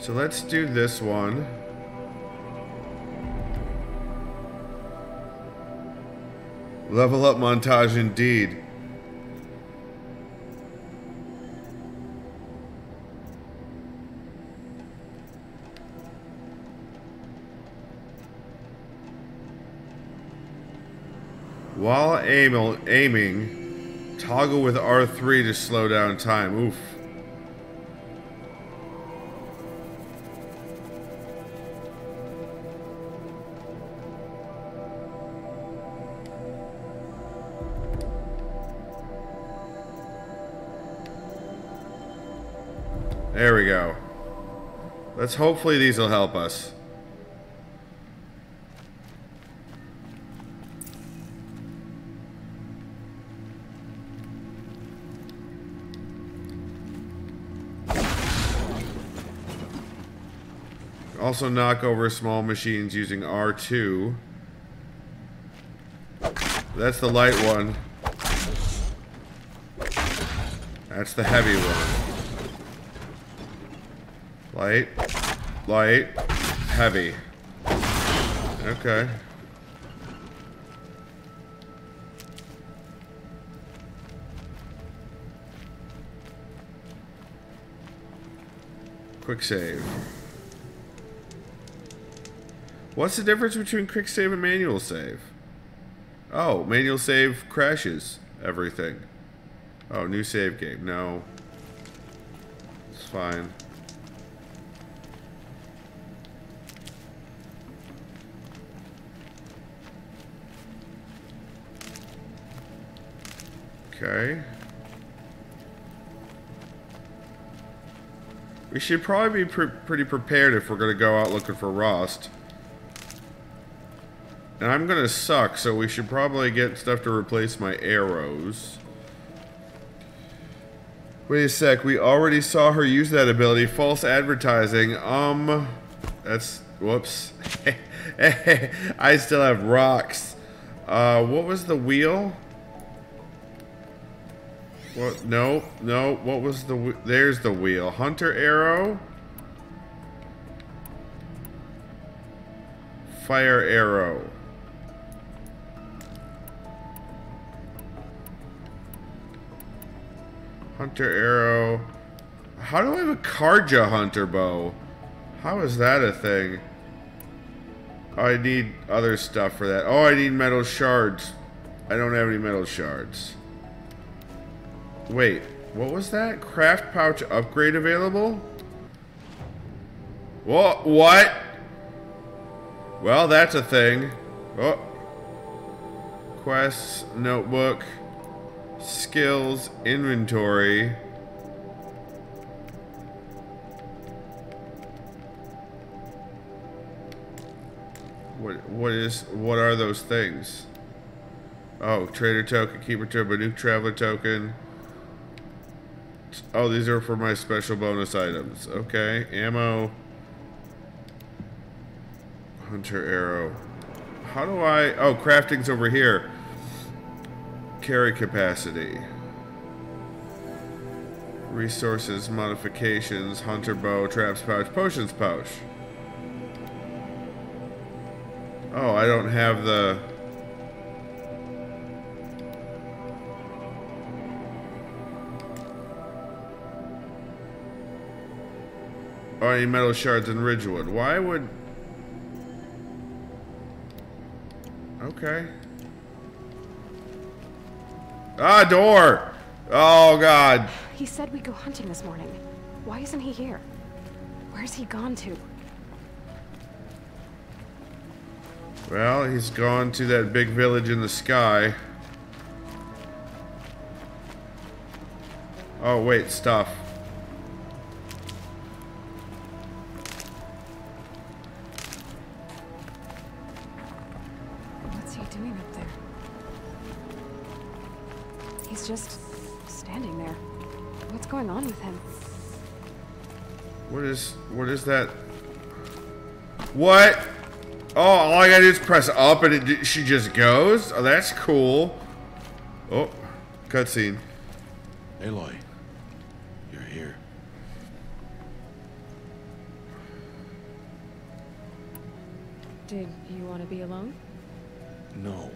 So let's do this one. Level up montage indeed. While aim aiming, toggle with R three to slow down time. Oof. There we go. Let's hopefully these will help us. Also knock over small machines using R two. That's the light one. That's the heavy one. Light, light, heavy. Okay. Quick save. What's the difference between quick save and manual save? Oh, manual save crashes everything. Oh, new save game. No. It's fine. Okay. We should probably be pre pretty prepared if we're going to go out looking for Rost. And I'm going to suck, so we should probably get stuff to replace my arrows. Wait a sec, we already saw her use that ability. False advertising. Um, that's... Whoops. I still have rocks. Uh, what was the wheel? What? No, no, what was the... There's the wheel. Hunter arrow. Fire arrow. Hunter arrow. How do I have a Carja hunter bow? How is that a thing? Oh, I need other stuff for that. Oh, I need metal shards. I don't have any metal shards. Wait, what was that? Craft pouch upgrade available? What? What? Well, that's a thing. Oh. Quests, notebook, skills, inventory. What? What is? What are those things? Oh, trader token, keeper turbo, nuke traveler token. Oh, these are for my special bonus items. Okay, ammo. Hunter arrow. How do I... Oh, crafting's over here. Carry capacity. Resources, modifications, hunter bow, traps pouch, potions pouch. Oh, I don't have the... Oh, I need metal shards and ridgewood. Why would... Okay. Ah, door! Oh, God. He said we'd go hunting this morning. Why isn't he here? Where's he gone to? Well, he's gone to that big village in the sky. Oh, wait, stuff. What's he doing up there? He's just standing there. What's going on with him? What is, what is that? What? Oh, all I gotta do is press up and it, she just goes? Oh, that's cool. Oh, cutscene. Aloy, you're here. Did you want to be alone? No.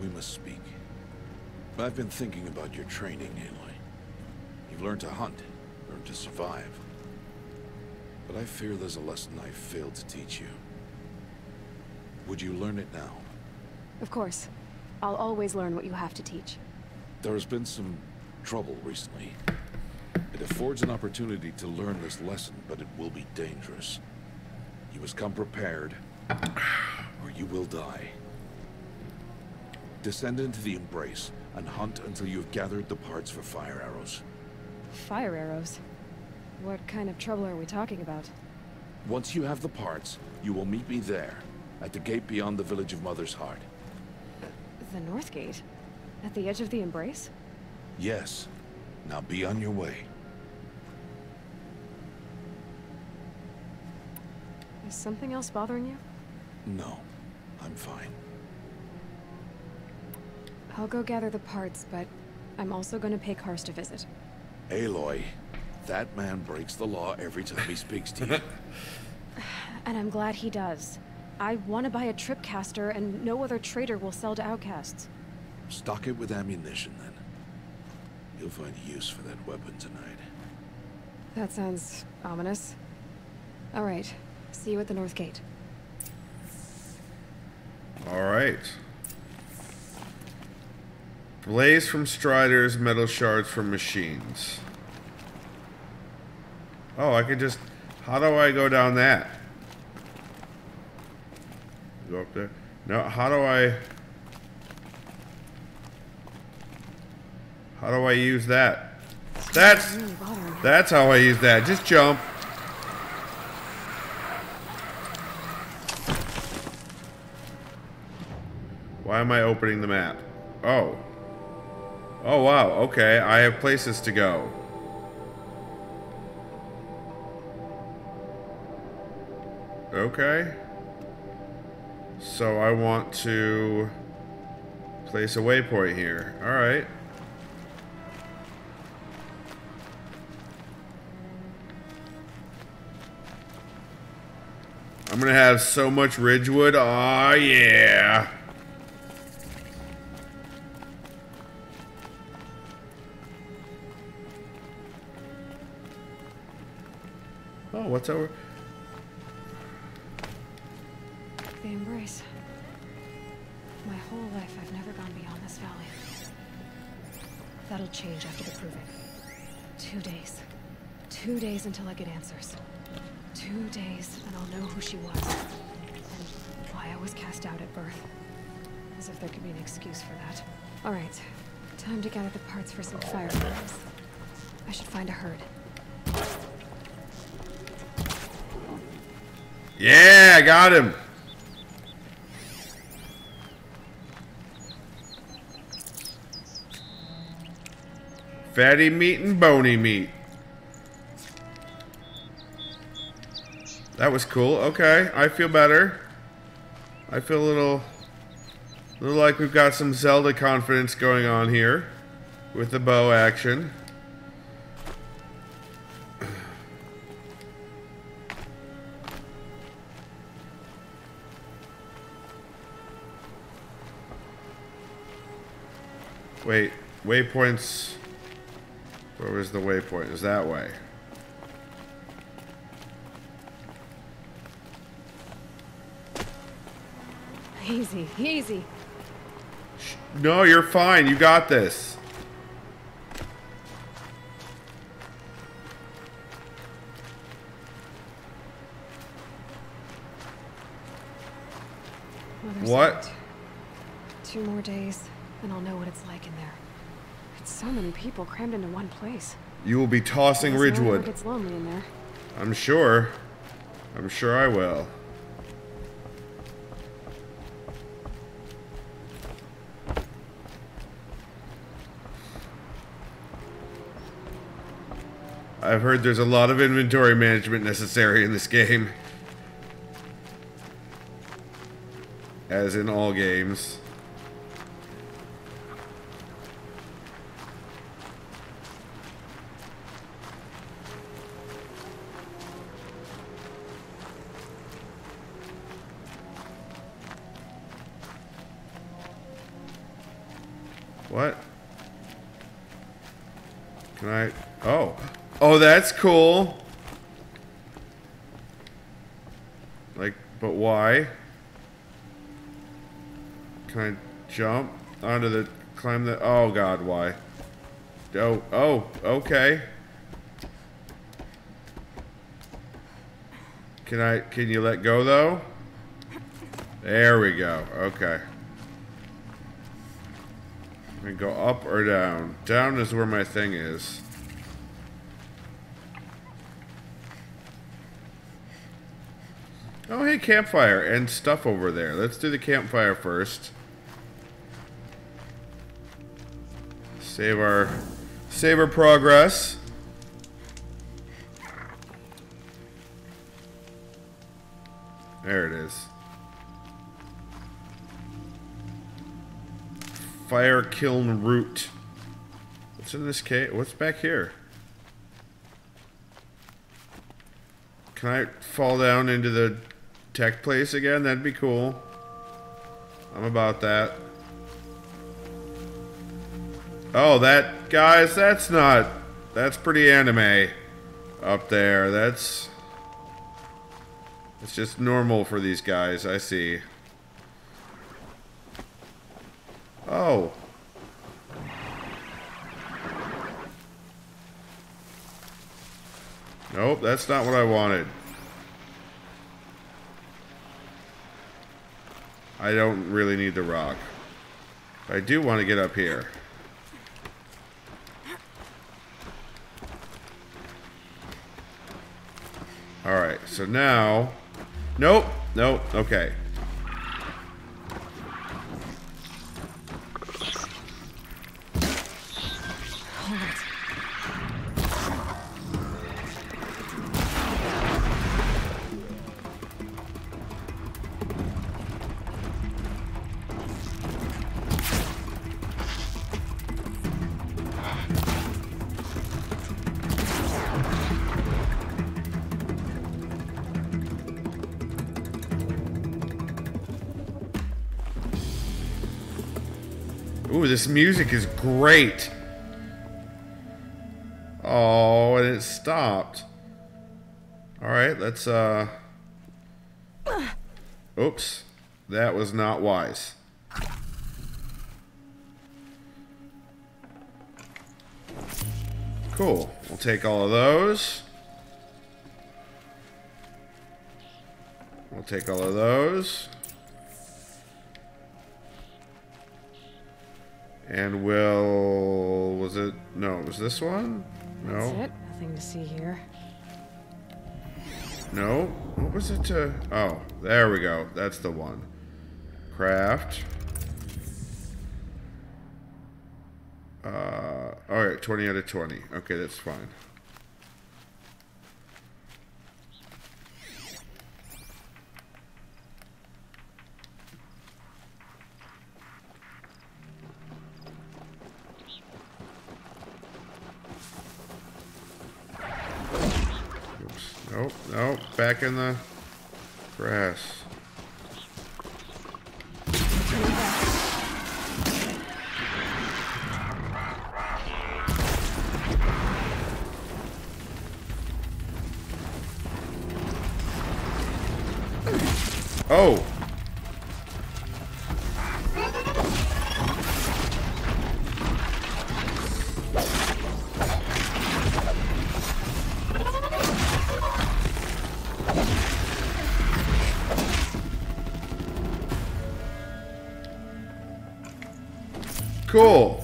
We must speak. I've been thinking about your training, Aloy. You've learned to hunt, learned to survive. But I fear there's a lesson I failed to teach you. Would you learn it now? Of course. I'll always learn what you have to teach. There has been some trouble recently. It affords an opportunity to learn this lesson, but it will be dangerous. You must come prepared, or you will die. Descend into the embrace and hunt until you have gathered the parts for fire arrows. Fire arrows? What kind of trouble are we talking about? Once you have the parts, you will meet me there, at the gate beyond the village of Mother's Heart. The North Gate? At the edge of the embrace? Yes. Now be on your way. Is something else bothering you? No, I'm fine. I'll go gather the parts, but I'm also going to pay Karst a visit. Aloy, that man breaks the law every time he speaks to you. And I'm glad he does. I want to buy a Tripcaster, and no other trader will sell to outcasts. Stock it with ammunition, then. You'll find use for that weapon tonight. That sounds ominous. All right. See you at the North Gate. All right. Blaze from striders, metal shards from machines. Oh, I could just... How do I go down that? Go up there? No, how do I... How do I use that? That's... That's how I use that. Just jump. Why am I opening the map? Oh. Oh, wow. Okay, I have places to go. Okay. So I want to place a waypoint here. All right. I'm gonna have so much Ridgewood. Aw, yeah. Oh, what's over? The embrace. My whole life, I've never gone beyond this valley. That'll change after the proving. Two days. Two days until I get answers. Two days, and I'll know who she was, and why I was cast out at birth. As if there could be an excuse for that. All right, time to gather the parts for some fire arrows. I should find a herd. Yeah, I got him! Fatty meat and bony meat. That was cool. Okay, I feel better. I feel a little, little like we've got some Zelda confidence going on here with the bow action. Wait, waypoints. Where was the waypoint? It was that way. Easy, easy. No, you're fine. You got this. What? Two more days, and I'll know what it's like in there. It's so many people crammed into one place. You will be tossing Ridgewood. It gets lonely in there. I'm sure. I'm sure I will. I've heard there's a lot of inventory management necessary in this game. As in all games. What? Can I? Oh. Oh, that's cool. Like, but why? Can I jump onto the, climb the, oh god, why? Oh, oh, okay. Can I, can you let go though? There we go, okay. Can I go up or down? Down is where my thing is. Oh, hey, campfire and stuff over there. Let's do the campfire first. Save our, save our progress. There it is. Fire kiln root. What's in this cave? What's back here? Can I fall down into the tech place again? That'd be cool. I'm about that. Oh, that, guys, that's not, that's pretty anime up there. That's, it's just normal for these guys, I see. Oh. Nope, that's not what I wanted. I don't really need the rock. I do want to get up here. Alright, so now... Nope, nope, okay. This music is great. Oh, and it stopped. All right, let's, uh... Oops. That was not wise. Cool. We'll take all of those. We'll take all of those. And we'll... was it... no, it was this one? No. That's it. Nothing to see here. No. What was it to... oh, there we go. That's the one. Craft. Uh, alright, twenty out of twenty. Okay, that's fine. Nope, nope, back in the grass. Oh! Cool.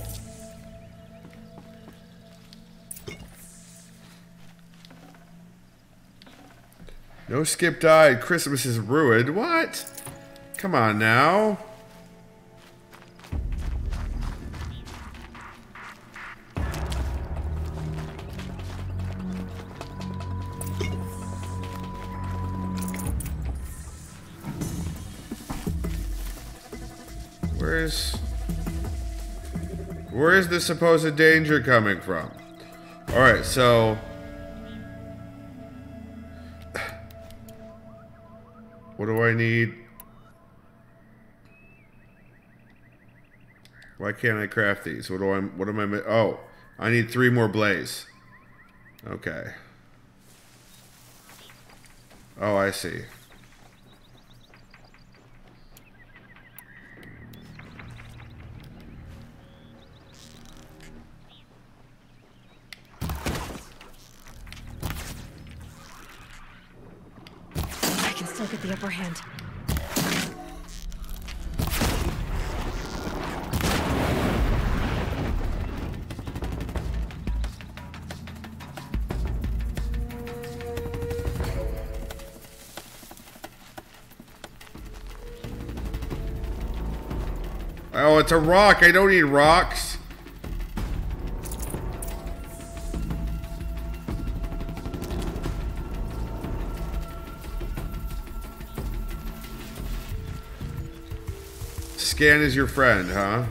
No skip died. Christmas is ruined. What? Come on now. Where's... Where's the supposed danger coming from? Alright, so... What do I need? Why can't I craft these? What do I, what am I, oh, I need three more blaze. Okay. Oh, I see. Look at the upper hand. Oh, it's a rock. I don't need rocks. Scan is your friend, huh?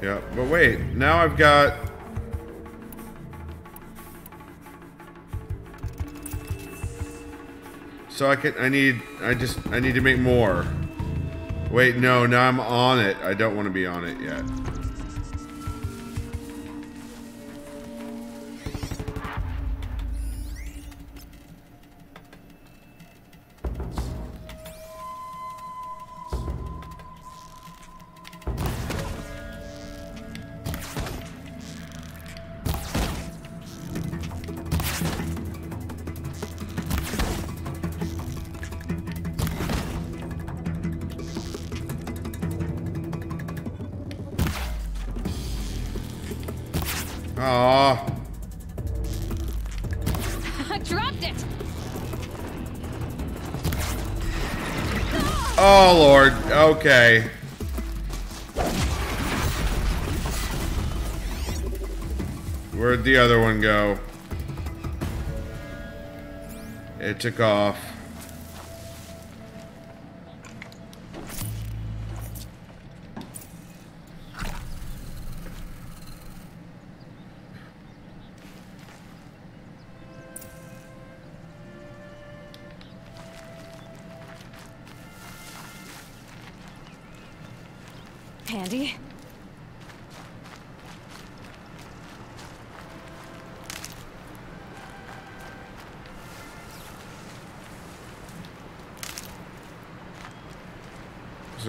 Yeah, but wait, now I've got... So I can, I need, I just, I need to make more. Wait, no, now I'm on it. I don't want to be on it yet. Okay. Where'd the other one go? It took off.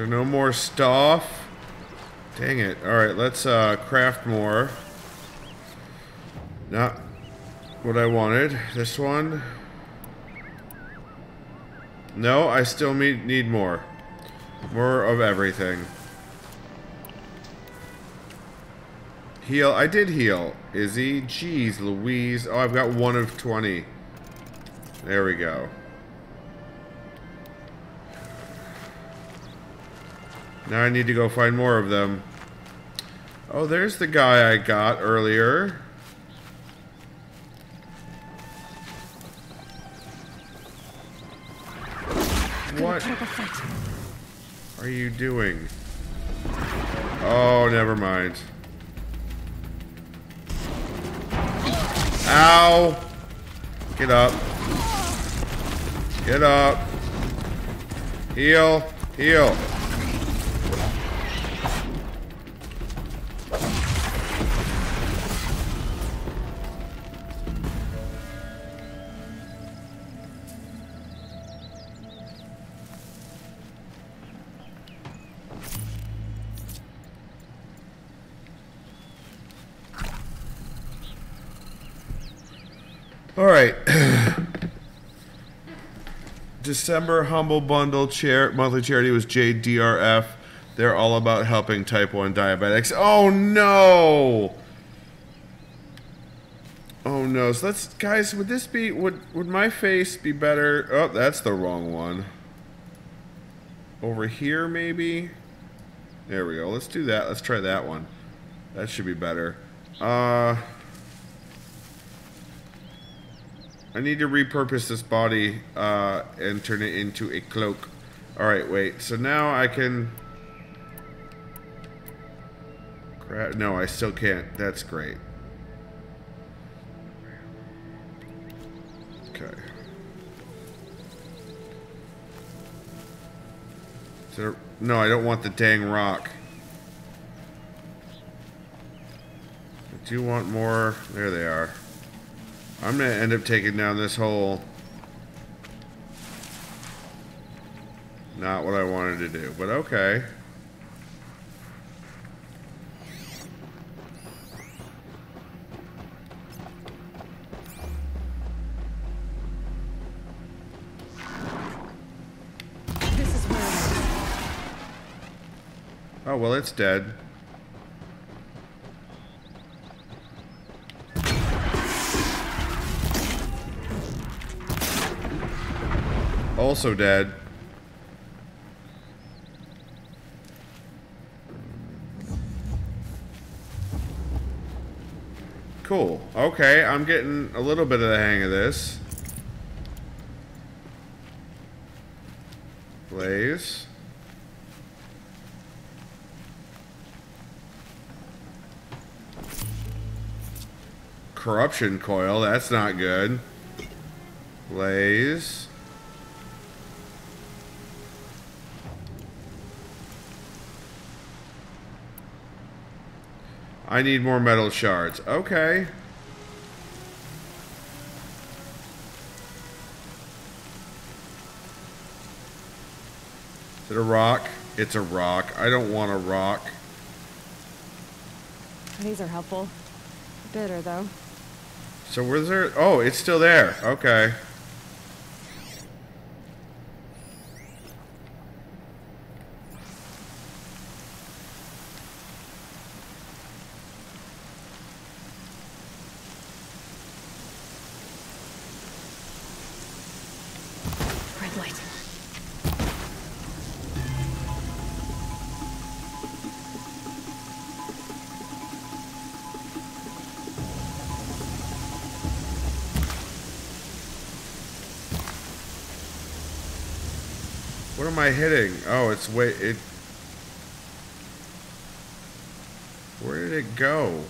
No more stuff. Dang it. Alright, let's uh, craft more. Not what I wanted. This one. No, I still need, need more. More of everything. Heal. I did heal. Izzy. Jeez Louise. Oh, I've got one of twenty. There we go. Now I need to go find more of them. Oh, there's the guy I got earlier. What are you doing? Oh, never mind. Ow! Get up. Get up. Heal. Heal. All right. December Humble Bundle chair monthly charity was J D R F. They're all about helping type one diabetics. Oh, no! Oh, no. So let's... Guys, would this be... Would, would my face be better? Oh, that's the wrong one. Over here, maybe? There we go. Let's do that. Let's try that one. That should be better. Uh... I need to repurpose this body uh, and turn it into a cloak. Alright, wait. So now I can... Crap. No, I still can't. That's great. Okay. Is there... No, I don't want the dang rock. I do want more. There they are. I'm going to end up taking down this hole. Not what I wanted to do, but okay. This is where. Oh, well, it's dead. Also dead. Cool. Okay, I'm getting a little bit of the hang of this. Blaze. Corruption coil, that's not good. Blaze. I need more metal shards. Okay. Is it a rock? It's a rock. I don't want a rock. These are helpful. Bitter, though. So where's there? Oh, it's still there. Okay. What am I hitting? Oh, it's way it. Where did it go?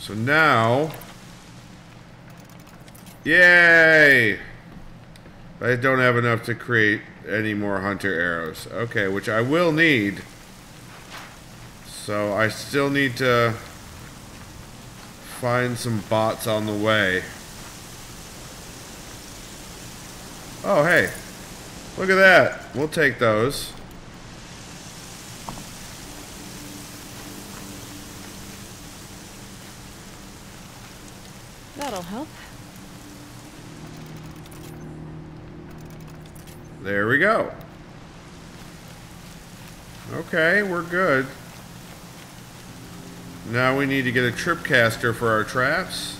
So now, yay! I don't have enough to create any more hunter arrows. Okay, which I will need. So I still need to find some bots on the way. Oh, hey. Look at that. We'll take those. Help. There we go. Okay, we're good. Now we need to get a Tripcaster for our traps.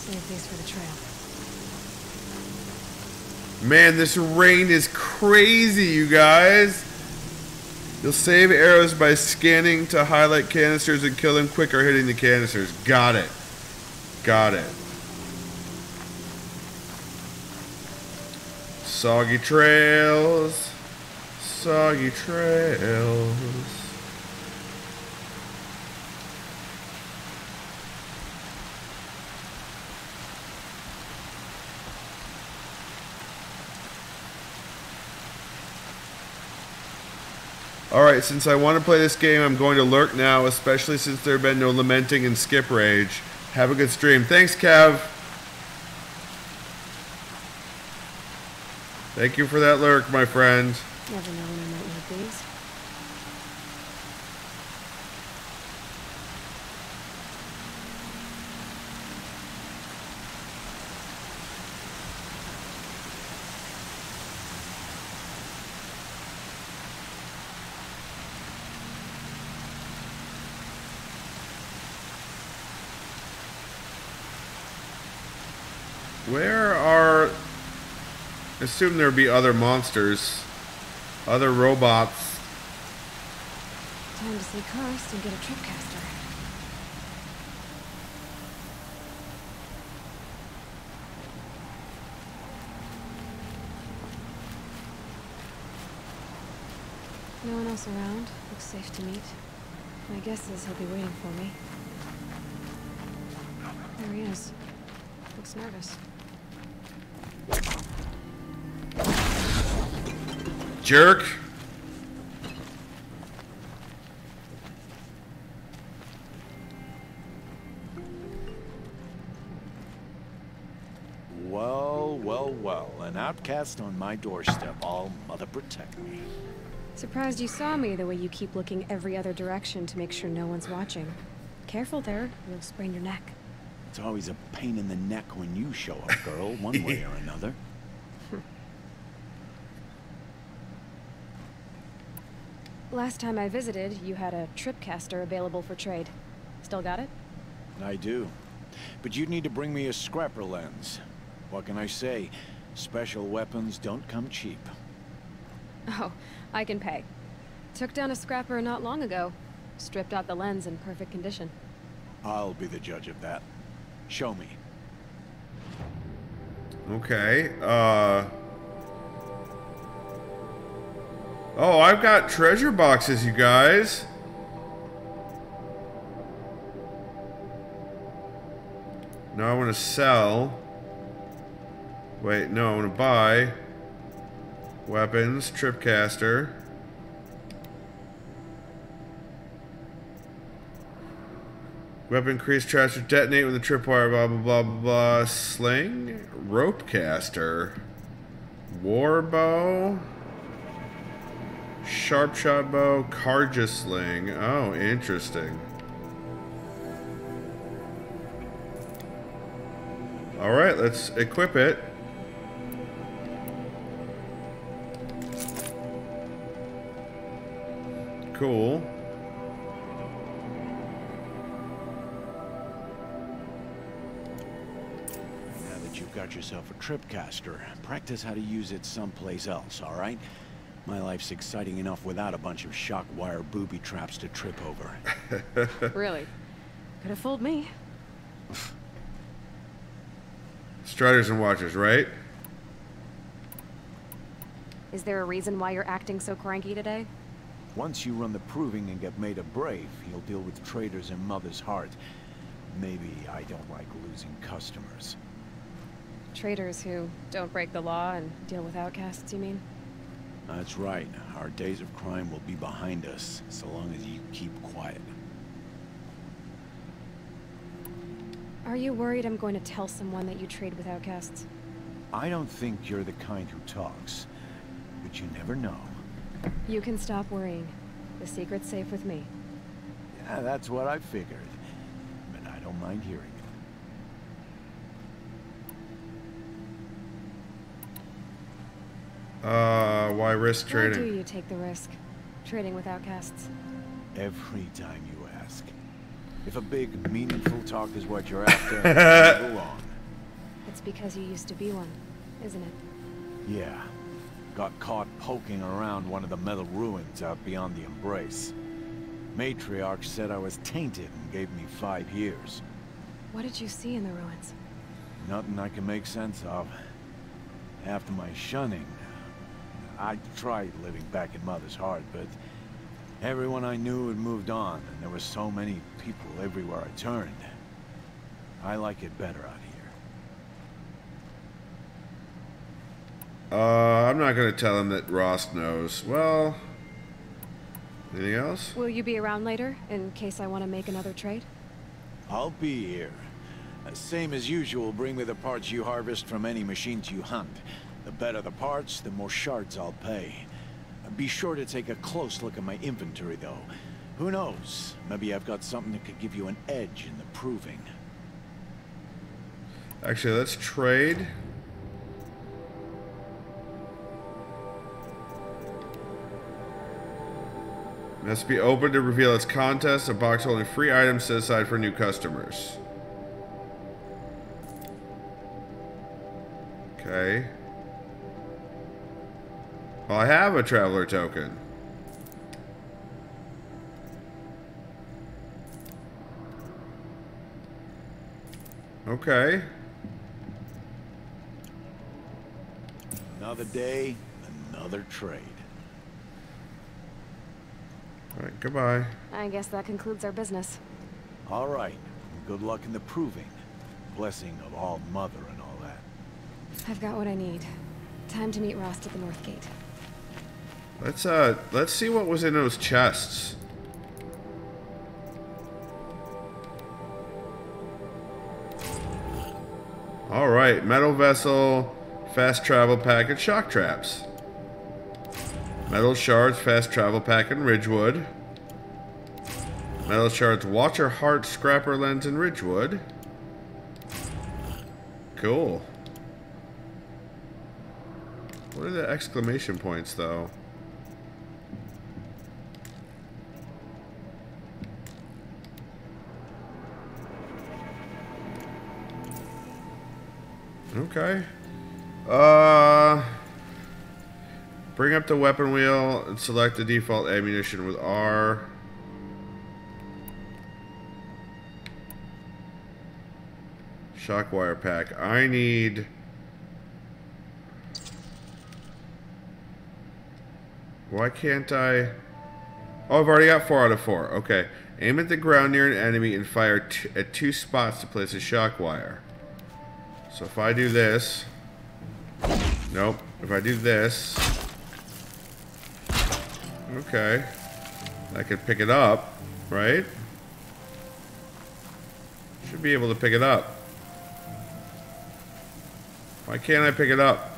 Save these for the trail. Man, this rain is crazy, you guys. You'll save arrows by scanning to highlight canisters and kill them quicker hitting the canisters. Got it. Got it. Soggy trails, soggy trails. Alright, since I want to play this game, I'm going to lurk now, especially since there have been no lamenting and skip rage. Have a good stream. Thanks, Kev. Thank you for that lurk, my friend. Never know when I might need these. Where are... I assume there'd be other monsters. Other robots. Time to see Karst and get a Tripcaster. No one else around. Looks safe to meet. My guess is he'll be waiting for me. There he is. Looks nervous. Jerk. Well, well, well. An outcast on my doorstep. All mother protect me. Surprised you saw me the way you keep looking every other direction to make sure no one's watching. Careful there, you'll sprain your neck. It's always a pain in the neck when you show up, girl, one way or another. Last time I visited, you had a Tripcaster available for trade. Still got it? I do. But you'd need to bring me a Scrapper lens. What can I say? Special weapons don't come cheap. Oh, I can pay. Took down a Scrapper not long ago. Stripped out the lens in perfect condition. I'll be the judge of that. Show me. Okay, uh... oh, I've got treasure boxes, you guys. Now I want to sell. Wait, no, I want to buy. Weapons, Tripcaster. Weapon crease trash to detonate with a tripwire, blah, blah, blah, blah, blah. Sling? Ropecaster. Warbow. Sharpshot bow, Carja sling. Oh, interesting. All right, let's equip it. Cool. Now that you've got yourself a Tripcaster, practice how to use it someplace else, all right? My life's exciting enough without a bunch of shock wire booby traps to trip over. Really? Could have fooled me. Striders and watchers, right? Is there a reason why you're acting so cranky today? Once you run the proving and get made a brave, you'll deal with traitors in Mother's heart. Maybe I don't like losing customers. Traitors who don't break the law and deal with outcasts, you mean? That's right. Our days of crime will be behind us, so long as you keep quiet. Are you worried I'm going to tell someone that you trade with outcasts? I don't think you're the kind who talks, but you never know. You can stop worrying. The secret's safe with me. Yeah, that's what I figured, but I don't mind hearing it. Uh, why risk trading? Why do you take the risk? Trading with outcasts? Every time you ask. If a big, meaningful talk is what you're after, you go on. It's because you used to be one, isn't it? Yeah. Got caught poking around one of the metal ruins out beyond the embrace. Matriarch said I was tainted and gave me five years. What did you see in the ruins? Nothing I can make sense of. After my shunning, I tried living back in Mother's heart, but everyone I knew had moved on, and there were so many people everywhere I turned. I like it better out here. Uh, I'm not going to tell him that Rost knows. Well, anything else? Will you be around later, in case I want to make another trade? I'll be here. Same as usual, bring me the parts you harvest from any machines you hunt. The better the parts, the more shards I'll pay. Be sure to take a close look at my inventory, though. Who knows? Maybe I've got something that could give you an edge in the proving. Actually, let's trade. It must be open to reveal its contest. A box holding free items set aside for new customers. Okay. Well, I have a traveler token. Okay. Another day, another trade. All right, goodbye. I guess that concludes our business. All right. Good luck in the proving. Blessing of all Mother and all that. I've got what I need. Time to meet Rost at the North Gate. Let's uh, let's see what was in those chests. All right, metal vessel, fast travel pack, and shock traps. Metal shards, fast travel pack, and Ridgewood. Metal shards, Watcher Heart, Scrapper Lens, and Ridgewood. Cool. What are the exclamation points, though? Okay. Uh, bring up the weapon wheel and select the default ammunition with R. Shockwire pack. I need... Why can't I? Oh, I've already got four out of four. Okay. Aim at the ground near an enemy and fire t at two spots to place a shock wire. So if I do this... Nope. If I do this... Okay. I could pick it up, right? Should be able to pick it up. Why can't I pick it up?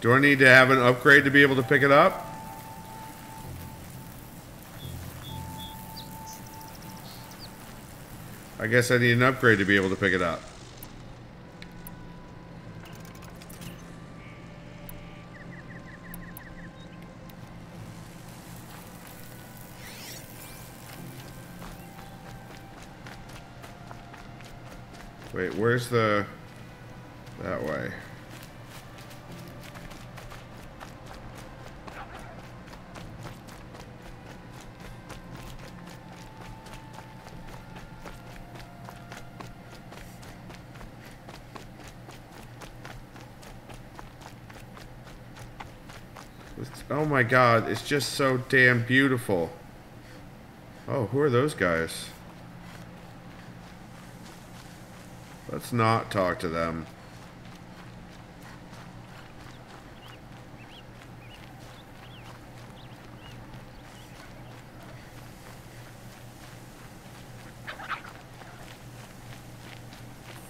Do I need to have an upgrade to be able to pick it up? I guess I need an upgrade to be able to pick it up. Wait, where's the... That way. Oh my god, it's just so damn beautiful. Oh, who are those guys? Let's not talk to them.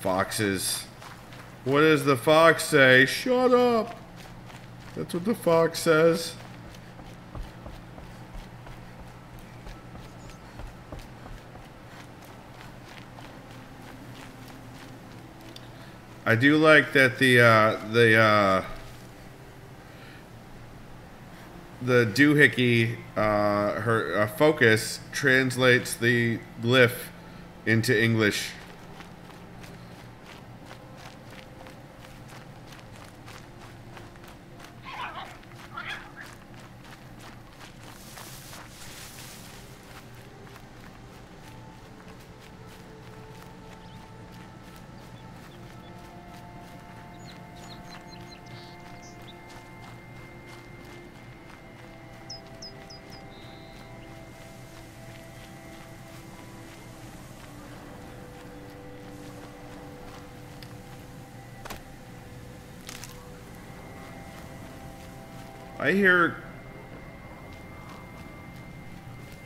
Foxes. What does the fox say? Shut up! That's what the fox says. I do like that the uh, the uh, the doohickey uh, her uh, focus translates the glyph into English. I hear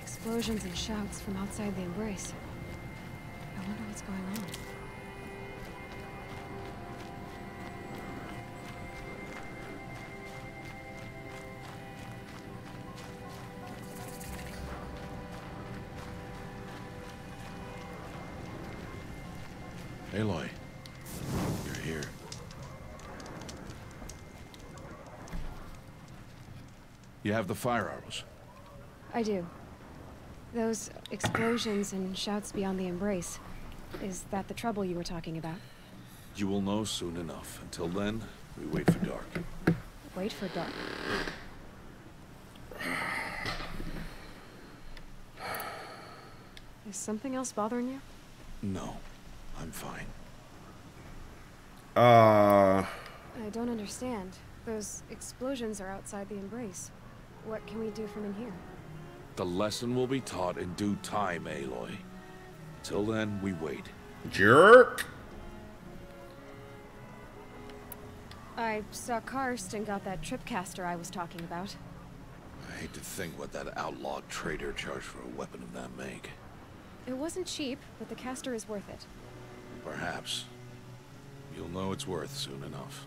explosions and shouts from outside the embrace. I wonder what's going on. Aloy, you're here. You have the fire arrows. I do. Those explosions and shouts beyond the embrace. Is that the trouble you were talking about? You will know soon enough. Until then, we wait for dark. Wait for dark. Is something else bothering you? No. I'm fine. Uh... I don't understand. Those explosions are outside the embrace. What can we do from in here? The lesson will be taught in due time, Aloy. Till then, we wait. Jerk! I saw Karst and got that Tripcaster I was talking about. I hate to think what that outlaw trader charged for a weapon of that make. It wasn't cheap, but the caster is worth it. Perhaps. You'll know it's worth soon enough.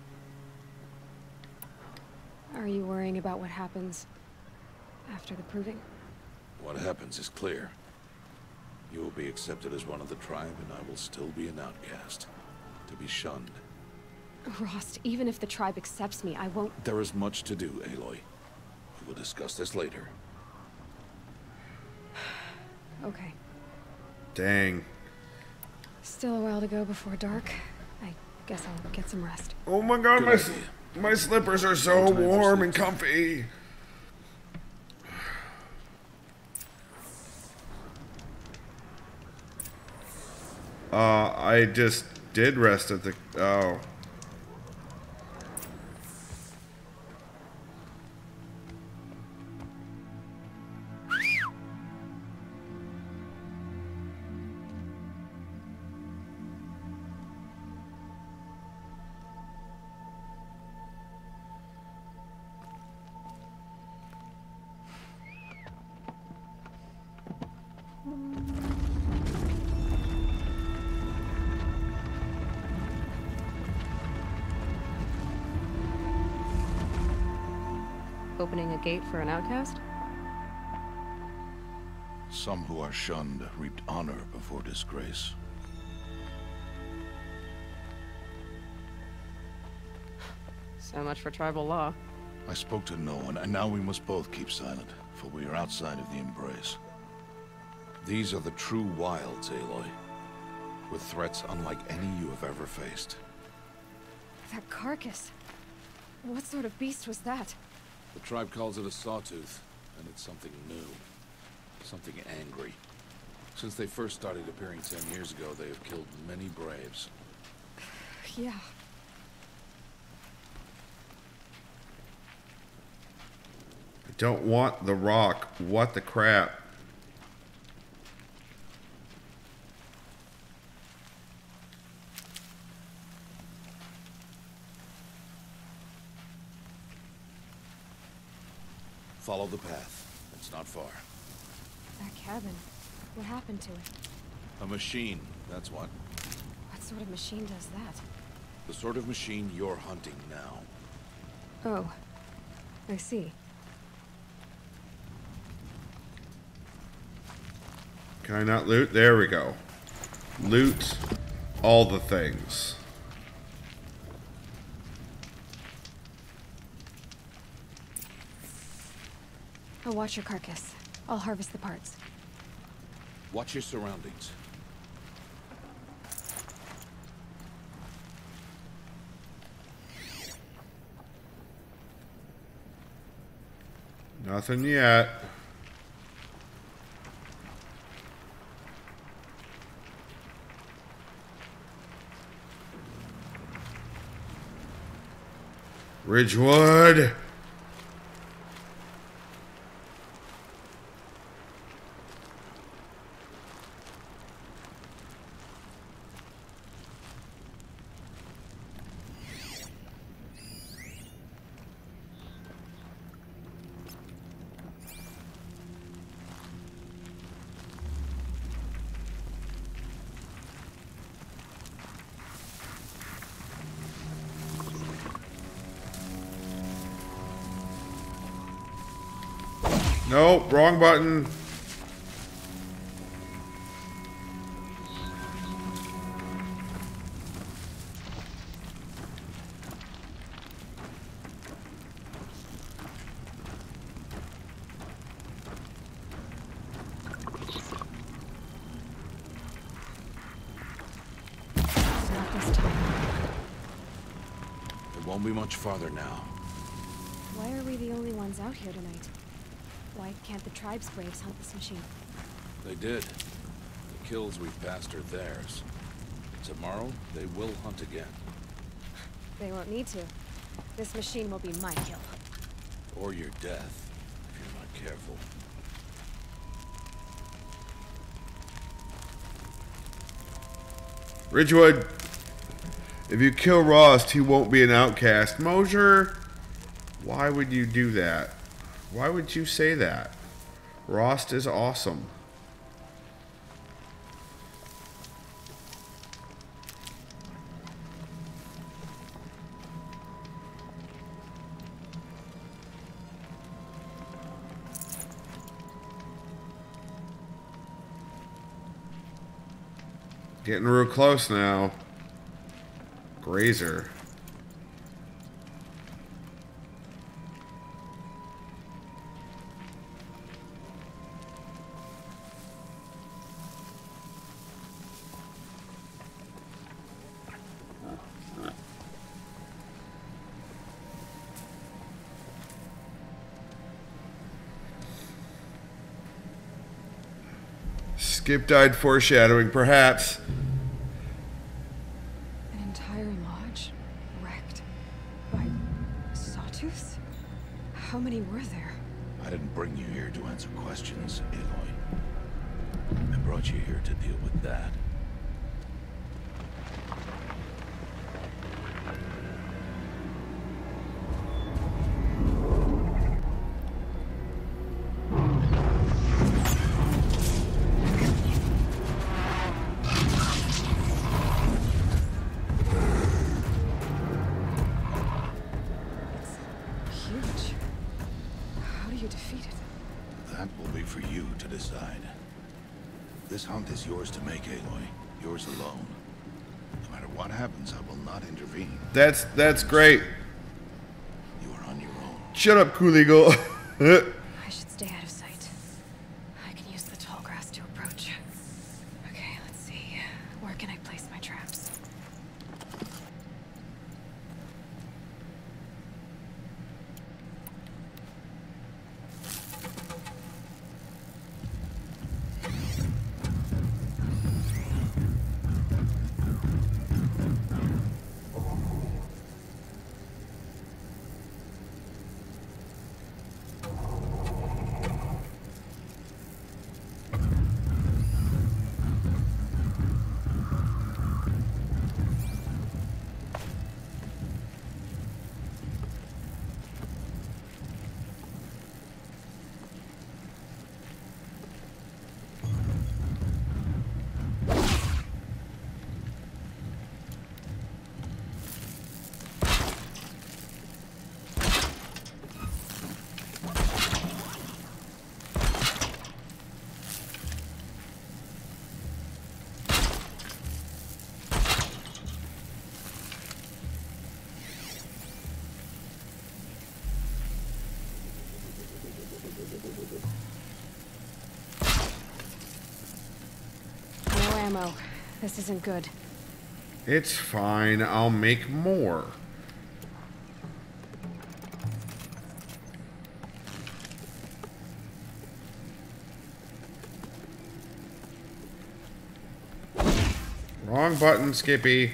Are you worrying about what happens after the proving? What happens is clear. You will be accepted as one of the tribe, and I will still be an outcast. To be shunned. Rost, even if the tribe accepts me, I won't... There is much to do, Aloy. We will discuss this later. Okay. Dang. Still a while to go before dark. I guess I'll get some rest. Oh my god, my, my slippers are so warm and comfy. Uh, I just did rest at the... Oh. Opening a gate for an outcast? Some who are shunned reaped honor before disgrace. So much for tribal law. I spoke to no one, and now we must both keep silent, for we are outside of the embrace. These are the true wilds, Aloy, with threats unlike any you have ever faced. That carcass. What sort of beast was that? The tribe calls it a Sawtooth, and it's something new. Something angry. Since they first started appearing ten years ago, they have killed many braves. Yeah. I don't want the rock. What the crap? Follow the path. It's not far. That cabin. What happened to it? A machine, that's what. What sort of machine does that? The sort of machine you're hunting now. Oh, I see. Can I not loot? There we go. Loot all the things. I'll watch your carcass. I'll harvest the parts. Watch your surroundings. Nothing yet. Ridgewood! No, wrong button. Farther now. Why are we the only ones out here tonight? Why can't the tribe's braves hunt this machine? They did. The kills we've passed are theirs. Tomorrow, they will hunt again. They won't need to. This machine will be my kill. Or your death, if you're not careful. Ridgewood! If you kill Rost, he won't be an outcast. Mosier, why would you do that? Why would you say that? Rost is awesome. Getting real close now. Grazer. Skip died foreshadowing, perhaps. That's that's great. You are on your own. Shut up, Cool Eagle. I should stay out of sight. I can use the tall grass to approach. Okay, let's see. Where can I place my traps? This isn't good. It's fine. I'll make more. Wrong button, Skippy.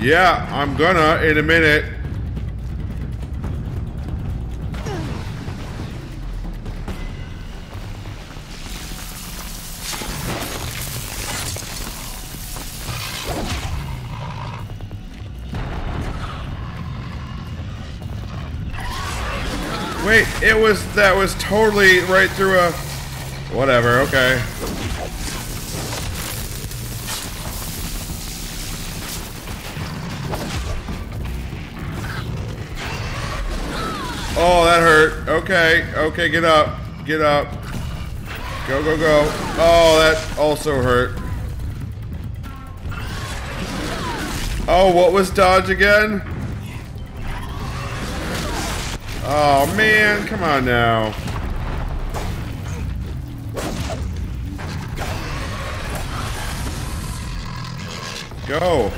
Yeah, I'm gonna in a minute. Wait, it was, that was totally right through a, whatever, okay. Oh, that hurt. Okay, okay, get up, get up. Go, go, go. Oh, that also hurt. Oh, what was dodge again? Oh man, come on now. Go.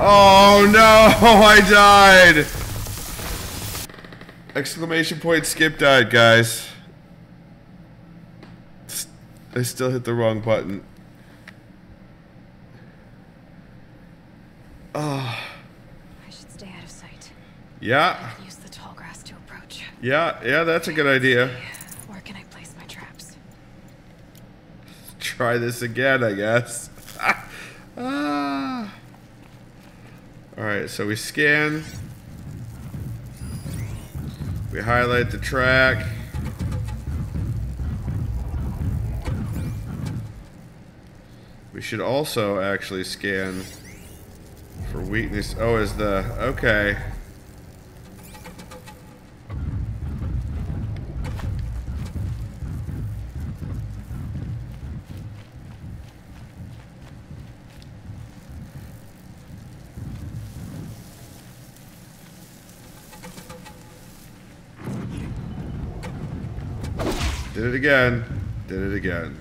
Oh no, I died! Exclamation point, skip died, guys. I still hit the wrong button. Ah. Oh. Yeah. Use the tall grass to approach. Yeah, yeah, that's a good idea. Where can I place my traps? Try this again, I guess. ah. All right, so we scan. We highlight the track. We should also actually scan for weakness. Oh, is the okay. Did it again. Did it again.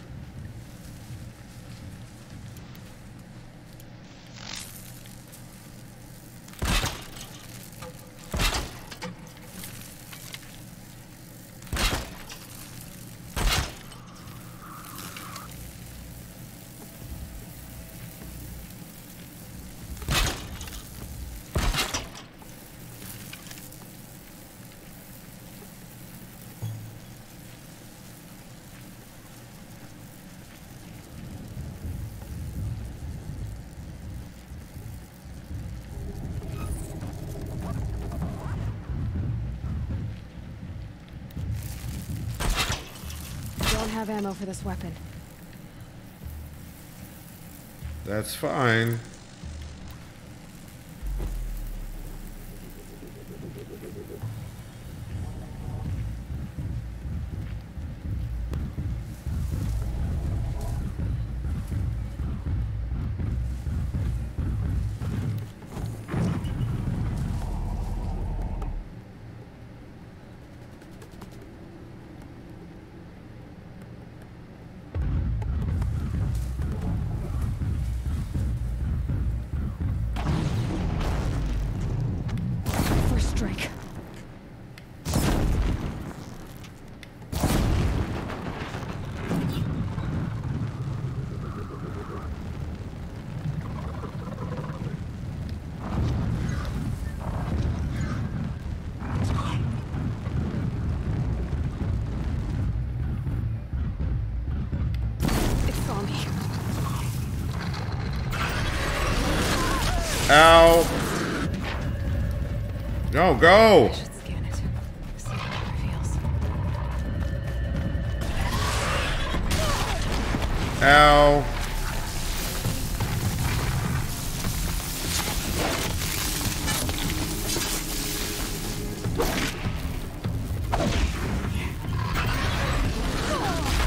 Have ammo for this weapon. That's fine. Ow! No, go! I should scan it. See what it reveals.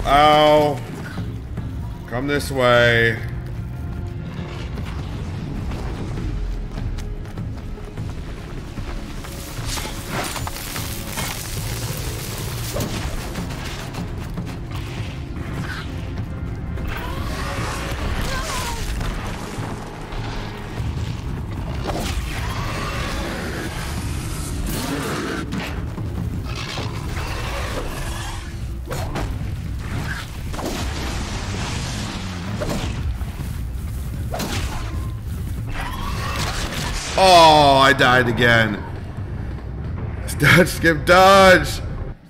Ow! Ow! Come this way. Oh, I died again. Dodge, skip, dodge.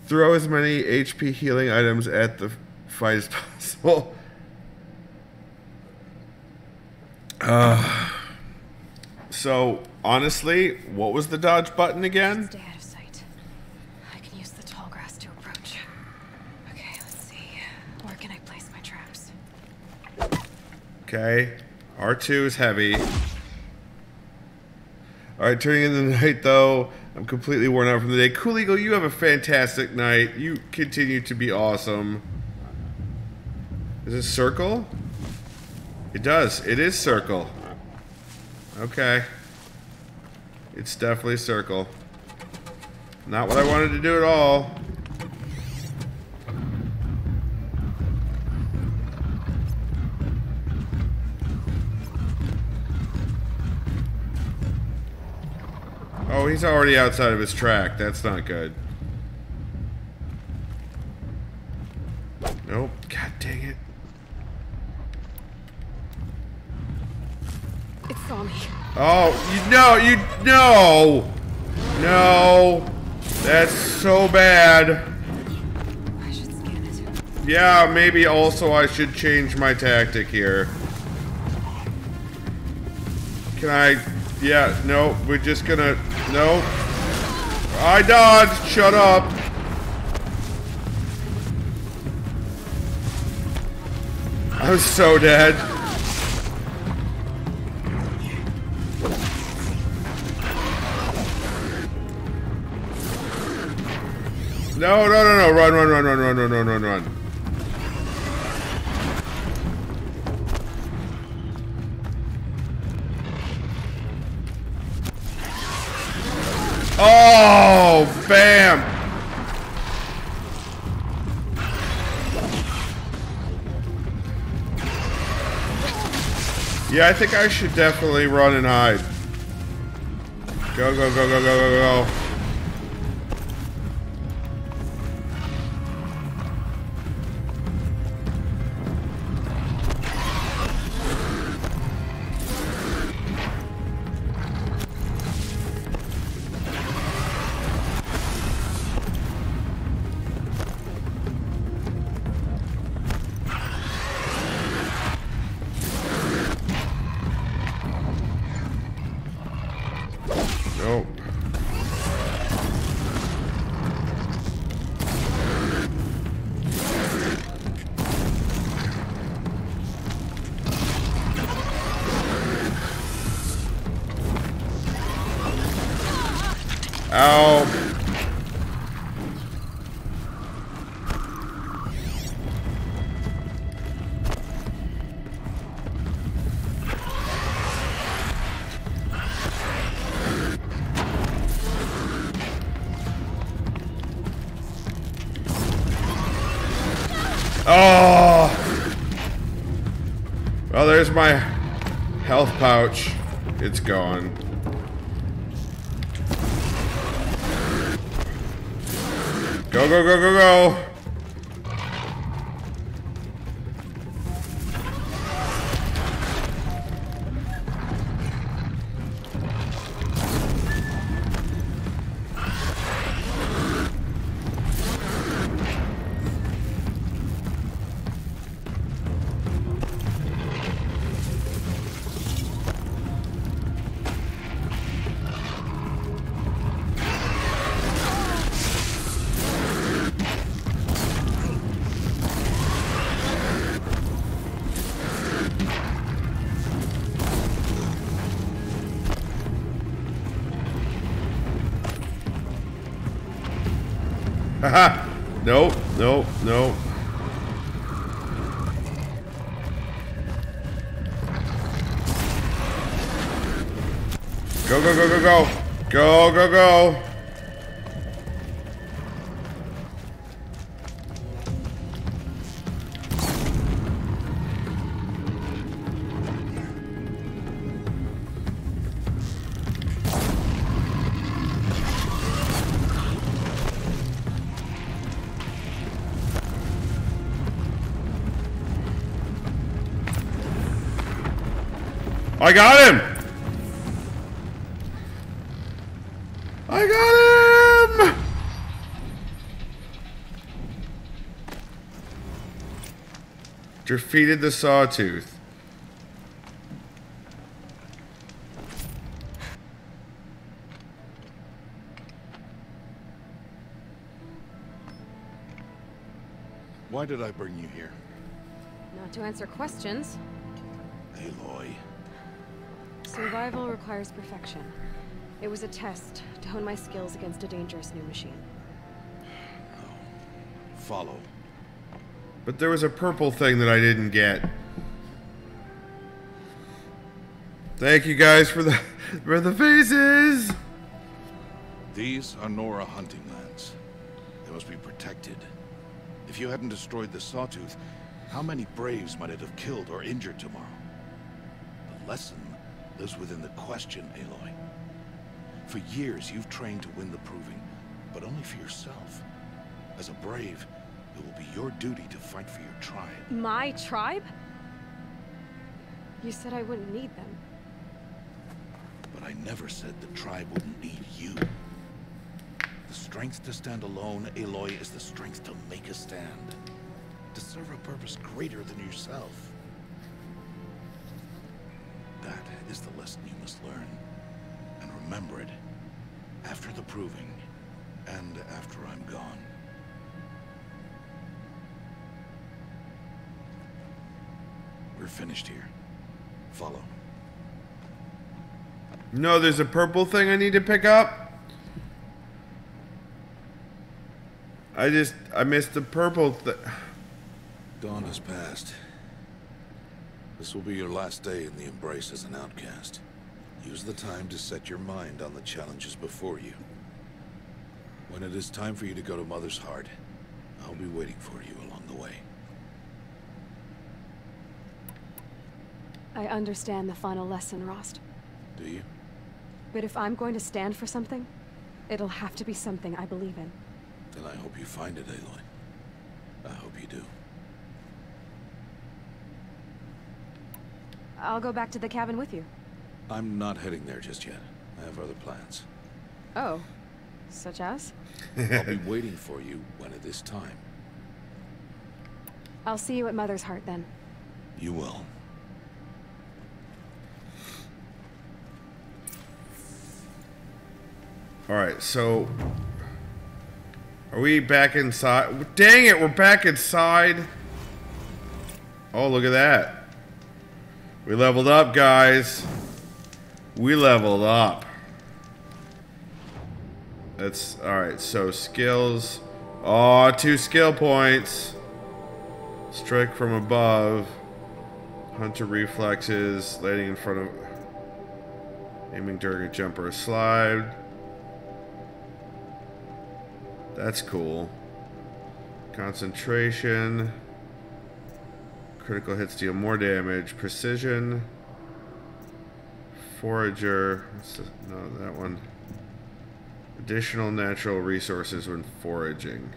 Throw as many H P healing items at the fight as possible. Uh, so, honestly, what was the dodge button again? Stay out of sight. I can use the tall grass to approach. Okay, let's see. Where can I place my traps? Okay. R two is heavy. Alright, turning in the night, though. I'm completely worn out from the day. Cool Eagle, you have a fantastic night. You continue to be awesome. Is it circle? It does. It is circle. Okay. It's definitely circle. Not what I wanted to do at all. Oh, he's already outside of his track. That's not good. Nope. God dang it. It saw me. Oh, you no, you no. No. That's so bad. I should scan it. Yeah, maybe also I should change my tactic here. Can I Yeah, no, we're just gonna no. I dodged, shut up. I was so dead. No, no, no, no, run, run, run, run, run, run, run, run, run. Oh, bam! Yeah, I think I should definitely run and hide. Go, go, go, go, go, go, go. There's my health pouch. It's gone. Go, go, go, go, go. Nope, nope, nope. Go, go, go, go, go. Go, go, go. I got him! I got him! Defeated the Sawtooth. Why did I bring you here? Not to answer questions. Aloy. Survival requires perfection. It was a test to hone my skills against a dangerous new machine. No. Follow. But there was a purple thing that I didn't get. Thank you guys for the for the faces. These are Nora hunting lands. They must be protected. If you hadn't destroyed the Sawtooth, how many Braves might it have killed or injured tomorrow? The lesson lives within the question, Aloy. For years, you've trained to win the Proving, but only for yourself. As a Brave, it will be your duty to fight for your tribe. My tribe? You said I wouldn't need them. But I never said the tribe wouldn't need you. The strength to stand alone, Aloy, is the strength to make a stand. To serve a purpose greater than yourself. That is the lesson you must learn. And remember it. After the Proving. And after I'm gone. We're finished here. Follow. No, there's a purple thing I need to pick up. I just... I missed the purple thing. Dawn has passed. This will be your last day in the Embrace as an outcast. Use the time to set your mind on the challenges before you. When it is time for you to go to Mother's Heart, I'll be waiting for you along the way. I understand the final lesson, Rost. Do you? But if I'm going to stand for something, it'll have to be something I believe in. Then I hope you find it, Aloy. I hope you do. I'll go back to the cabin with you. I'm not heading there just yet. I have other plans. Oh, such as? I'll be waiting for you when it is time. I'll see you at Mother's Heart then. You will. Alright, so... Are we back inside? Dang it, we're back inside! Oh, look at that. We leveled up, guys. We leveled up. That's alright, so skills. Aw, two skill points. Strike from above. Hunter reflexes. Landing in front of. Aiming during a jump or a slide. That's cool. Concentration. Critical hits deal more damage. Precision. Forager. What's the, no, that one. Additional natural resources when foraging.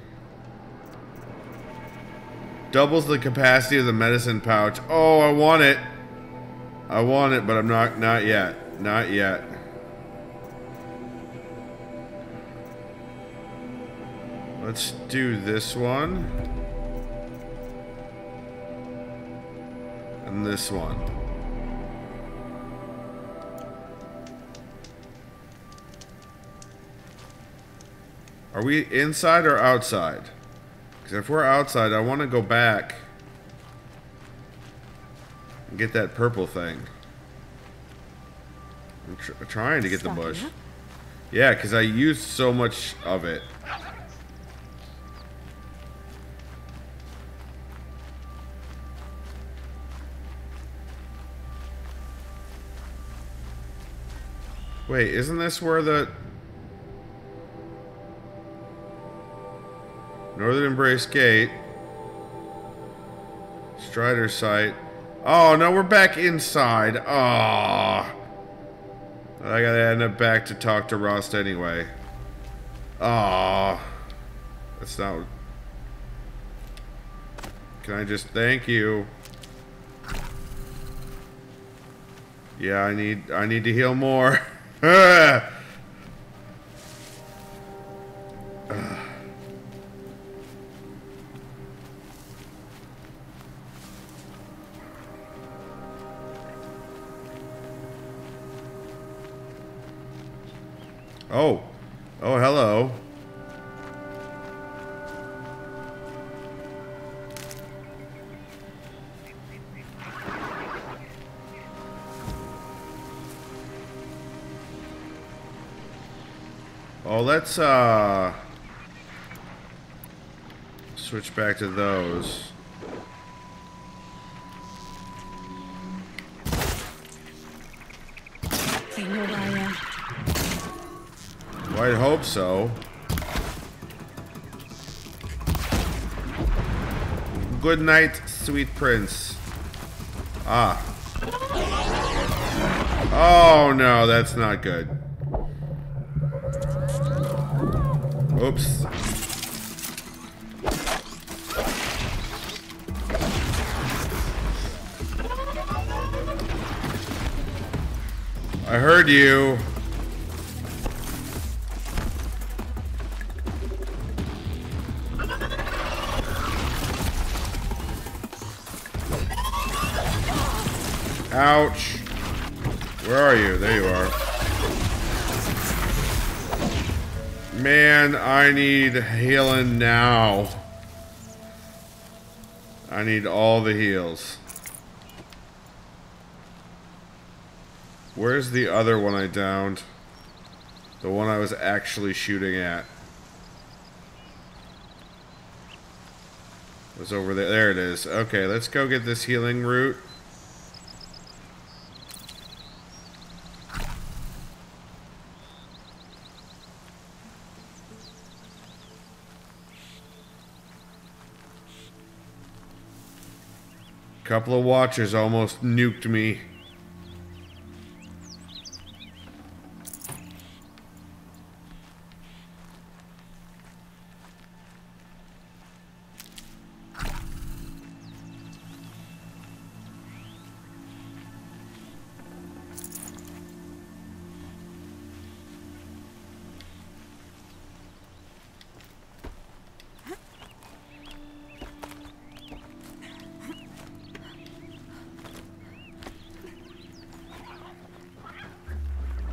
Doubles the capacity of the medicine pouch. Oh, I want it. I want it, but I'm not. Not yet. Not yet. Let's do this one. And this one. Are we inside or outside? Because if we're outside, I want to go back and get that purple thing. I'm tr trying to get the bush. Yeah, because I used so much of it. Wait, isn't this where the... Northern Embrace Gate. Strider Site. Oh, no, we're back inside. Ah, oh. I gotta end up back to talk to Rost anyway. Ah, oh. That's not... Can I just... Thank you. Yeah, I need... I need to heal more. Ah! Oh. Oh, hello. Oh, let's, uh... switch back to those. They know where I am. Well, I'd hope so. Good night, sweet prince. Ah. Oh, no, that's not good. Oops. I heard you. Ouch. Where are you? There you are. Man, I need healing now. I need all the heals. Where's the other one I downed? The one I was actually shooting at. It was over there. There it is. Okay, let's go get this healing root. Couple of watchers almost nuked me.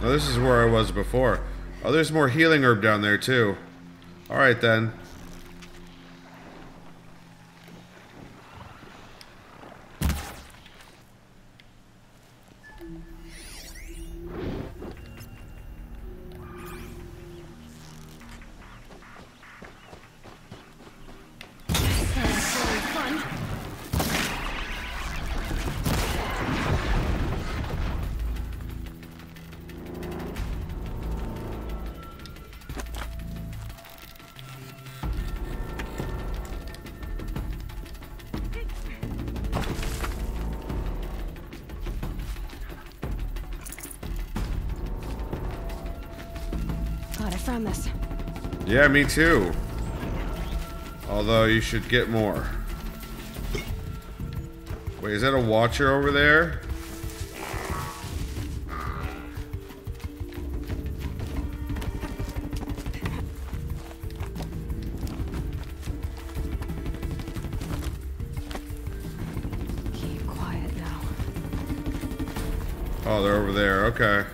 This is where I was before. Oh, there's more healing herb down there, too. Alright, then. Yeah, me too. Although you should get more. Wait, is that a watcher over there? Keep quiet now. Oh, they're over there. Okay.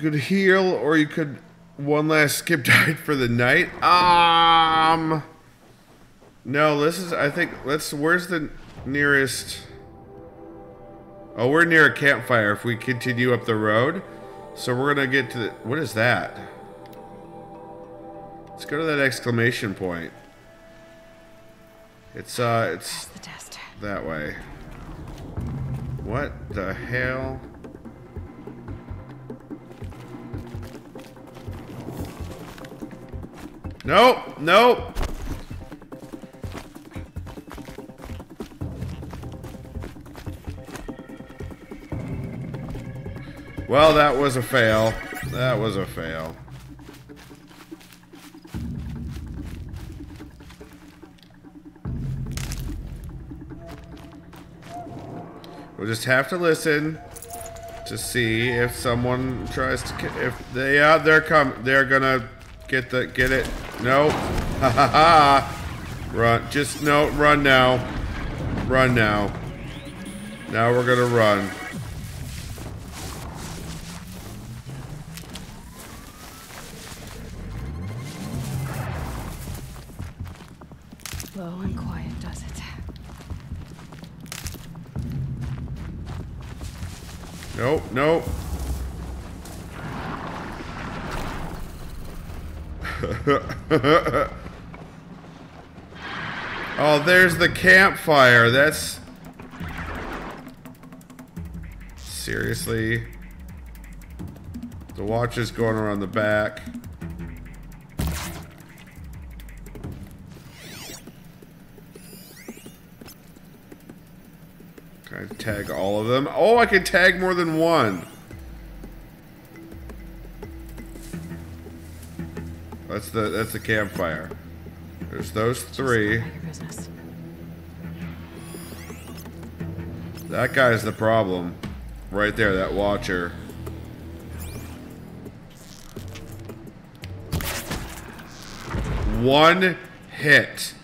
Could heal, or you could one last skip diet for the night. Um, no, this is, I think, let's, where's the nearest? Oh, we're near a campfire if we continue up the road. So we're gonna get to the, what is that? Let's go to that exclamation point. It's, uh, it's the test. That way. What the hell? Nope, nope. Well, that was a fail. That was a fail. We'll just have to listen to see if someone tries to. If they are, they're coming. They're gonna get the get it. No. Ha ha ha. Run. Just no. Run now. Run now. Now we're gonna run. Low and quiet does it. Nope, nope. Oh, there's the campfire. That's seriously. The watcher's going around the back. Can I tag all of them? Oh, I can tag more than one. That's the that's the campfire. There's those three. That guy's the problem. Right there, that watcher. One hit.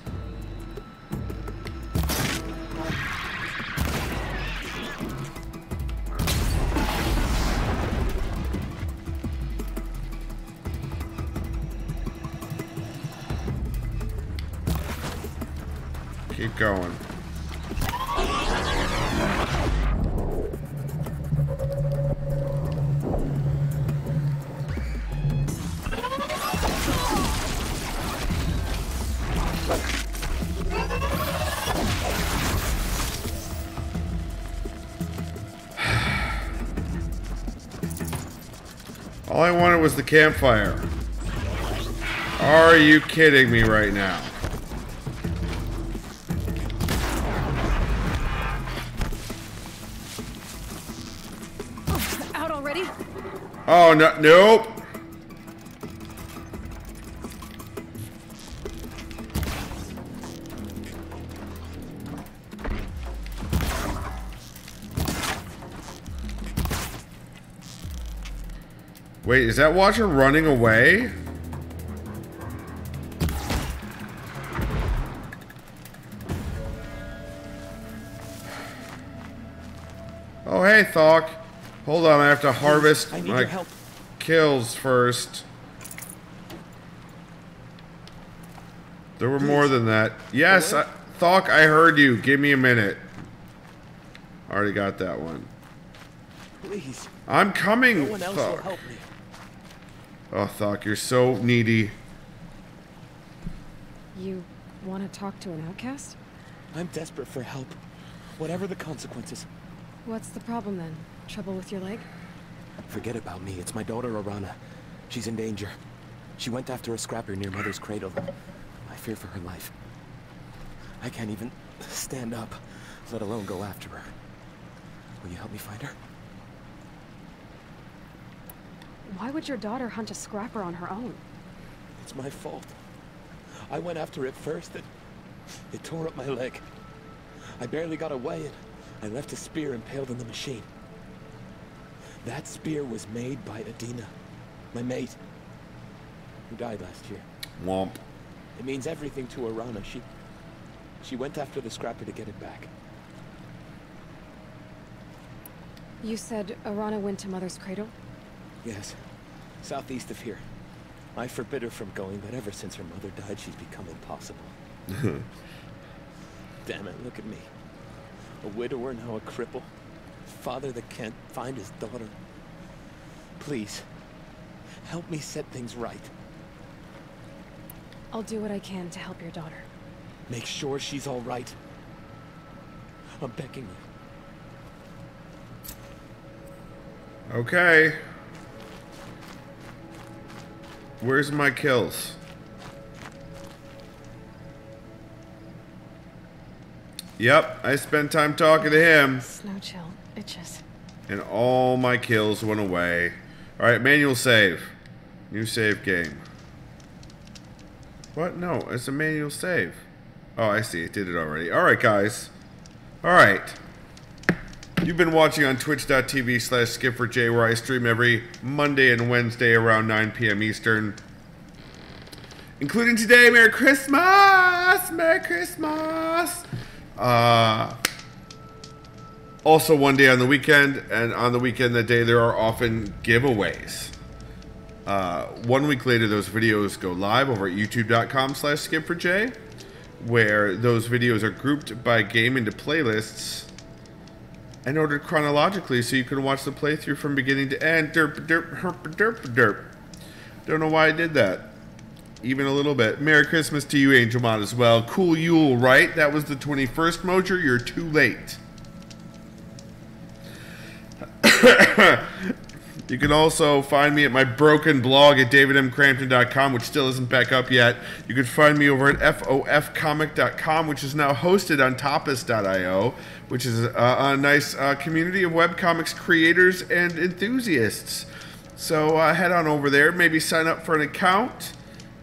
Keep going. All I wanted was the campfire. Are you kidding me right now? Oh, out already? Oh no, nope. Wait, is that watcher running away? Oh, hey, Thok. Hold on, I have to harvest I need my your help. kills first. There were more than that. Yes, I, Thok, I heard you. Give me a minute. I already got that one. Please. I'm coming, no one else Thok. Will help me. Oh, Thok, you're so needy. You want to talk to an outcast? I'm desperate for help, whatever the consequences. What's the problem, then? Trouble with your leg? Forget about me. It's my daughter, Arana. She's in danger. She went after a scrapper near Mother's cradle. I fear for her life. I can't even stand up, let alone go after her. Will you help me find her? Why would your daughter hunt a scrapper on her own? It's my fault. I went after it first, and it tore up my leg. I barely got away, and I left a spear impaled in the machine. That spear was made by Adina, my mate, who died last year. Womp. It means everything to Arana. She, she went after the scrapper to get it back. You said Arana went to Mother's Cradle? Yes, southeast of here. I forbid her from going, but ever since her mother died, she's become impossible. Damn it, look at me. A widower, now a cripple. Father that can't find his daughter. Please, help me set things right. I'll do what I can to help your daughter. Make sure she's all right. I'm begging you. Okay. Where's my kills? Yep, I spent time talking to him. Snow chill, itches. And all my kills went away. Alright, manual save. New save game. What? No, it's a manual save. Oh, I see. It did it already. Alright, guys. Alright. You've been watching on twitch dot t v slash skip for j, where I stream every Monday and Wednesday around nine p m Eastern. Including today, Merry Christmas! Merry Christmas! Uh, also one day on the weekend, and on the weekend that day there are often giveaways. Uh, one week later, those videos go live over at youtube dot com slash skip for j, where those videos are grouped by game into playlists and ordered chronologically so you can watch the playthrough from beginning to end. Derp, derp, herp, derp, derp. Don't know why I did that, even a little bit. Merry Christmas to you, Angel Mod, as well. Cool Yule, right? That was the twenty-first, Mojer. You're too late. You can also find me at my broken blog at david m crampton dot com, which still isn't back up yet. You can find me over at f o f comic dot com, which is now hosted on topis dot i o, which is a, a nice uh, community of webcomics creators and enthusiasts. So uh, head on over there, maybe sign up for an account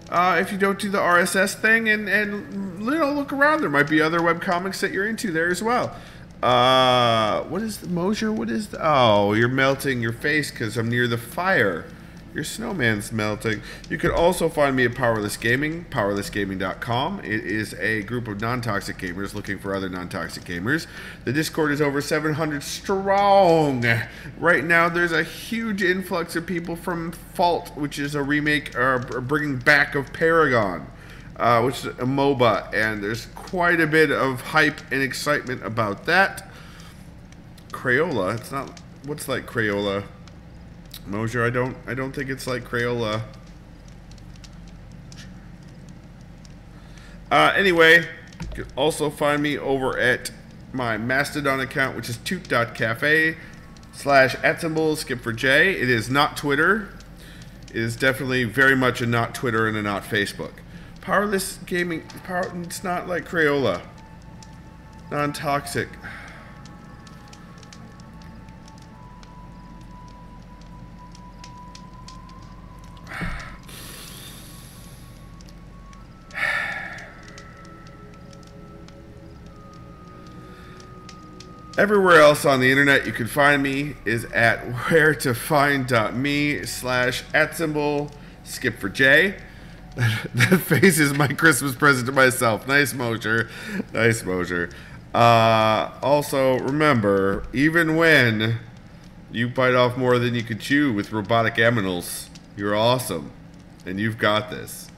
uh, if you don't do the R S S thing, and, and you know, look around. There might be other webcomics that you're into there as well. Uh, what is the Mojer? What is the, oh, you're melting your face because I'm near the fire. Your snowman's melting. You can also find me at Powerless Gaming, powerless gaming dot com. It is a group of non-toxic gamers looking for other non-toxic gamers. The Discord is over seven hundred strong. Right now, there's a huge influx of people from Fault, which is a remake or uh, bringing back of Paragon. Uh, which is a MOBA, and there's quite a bit of hype and excitement about that. Crayola, it's not, what's like Crayola? Mojer, I don't, I don't think it's like Crayola. Uh, anyway, you can also find me over at my Mastodon account, which is toot dot cafe slash at symbol skip for j. It is not Twitter. It is definitely very much a not Twitter and a not Facebook. Powerless Gaming, power, it's not like Crayola. Non-toxic. Everywhere else on the internet you can find me is at where to find dot me slash at symbol skip for j. That face is my Christmas present to myself. Nice, Mojer. Nice, Mojer. Uh, also, remember, even when you bite off more than you could chew with robotic aminals, you're awesome. And you've got this.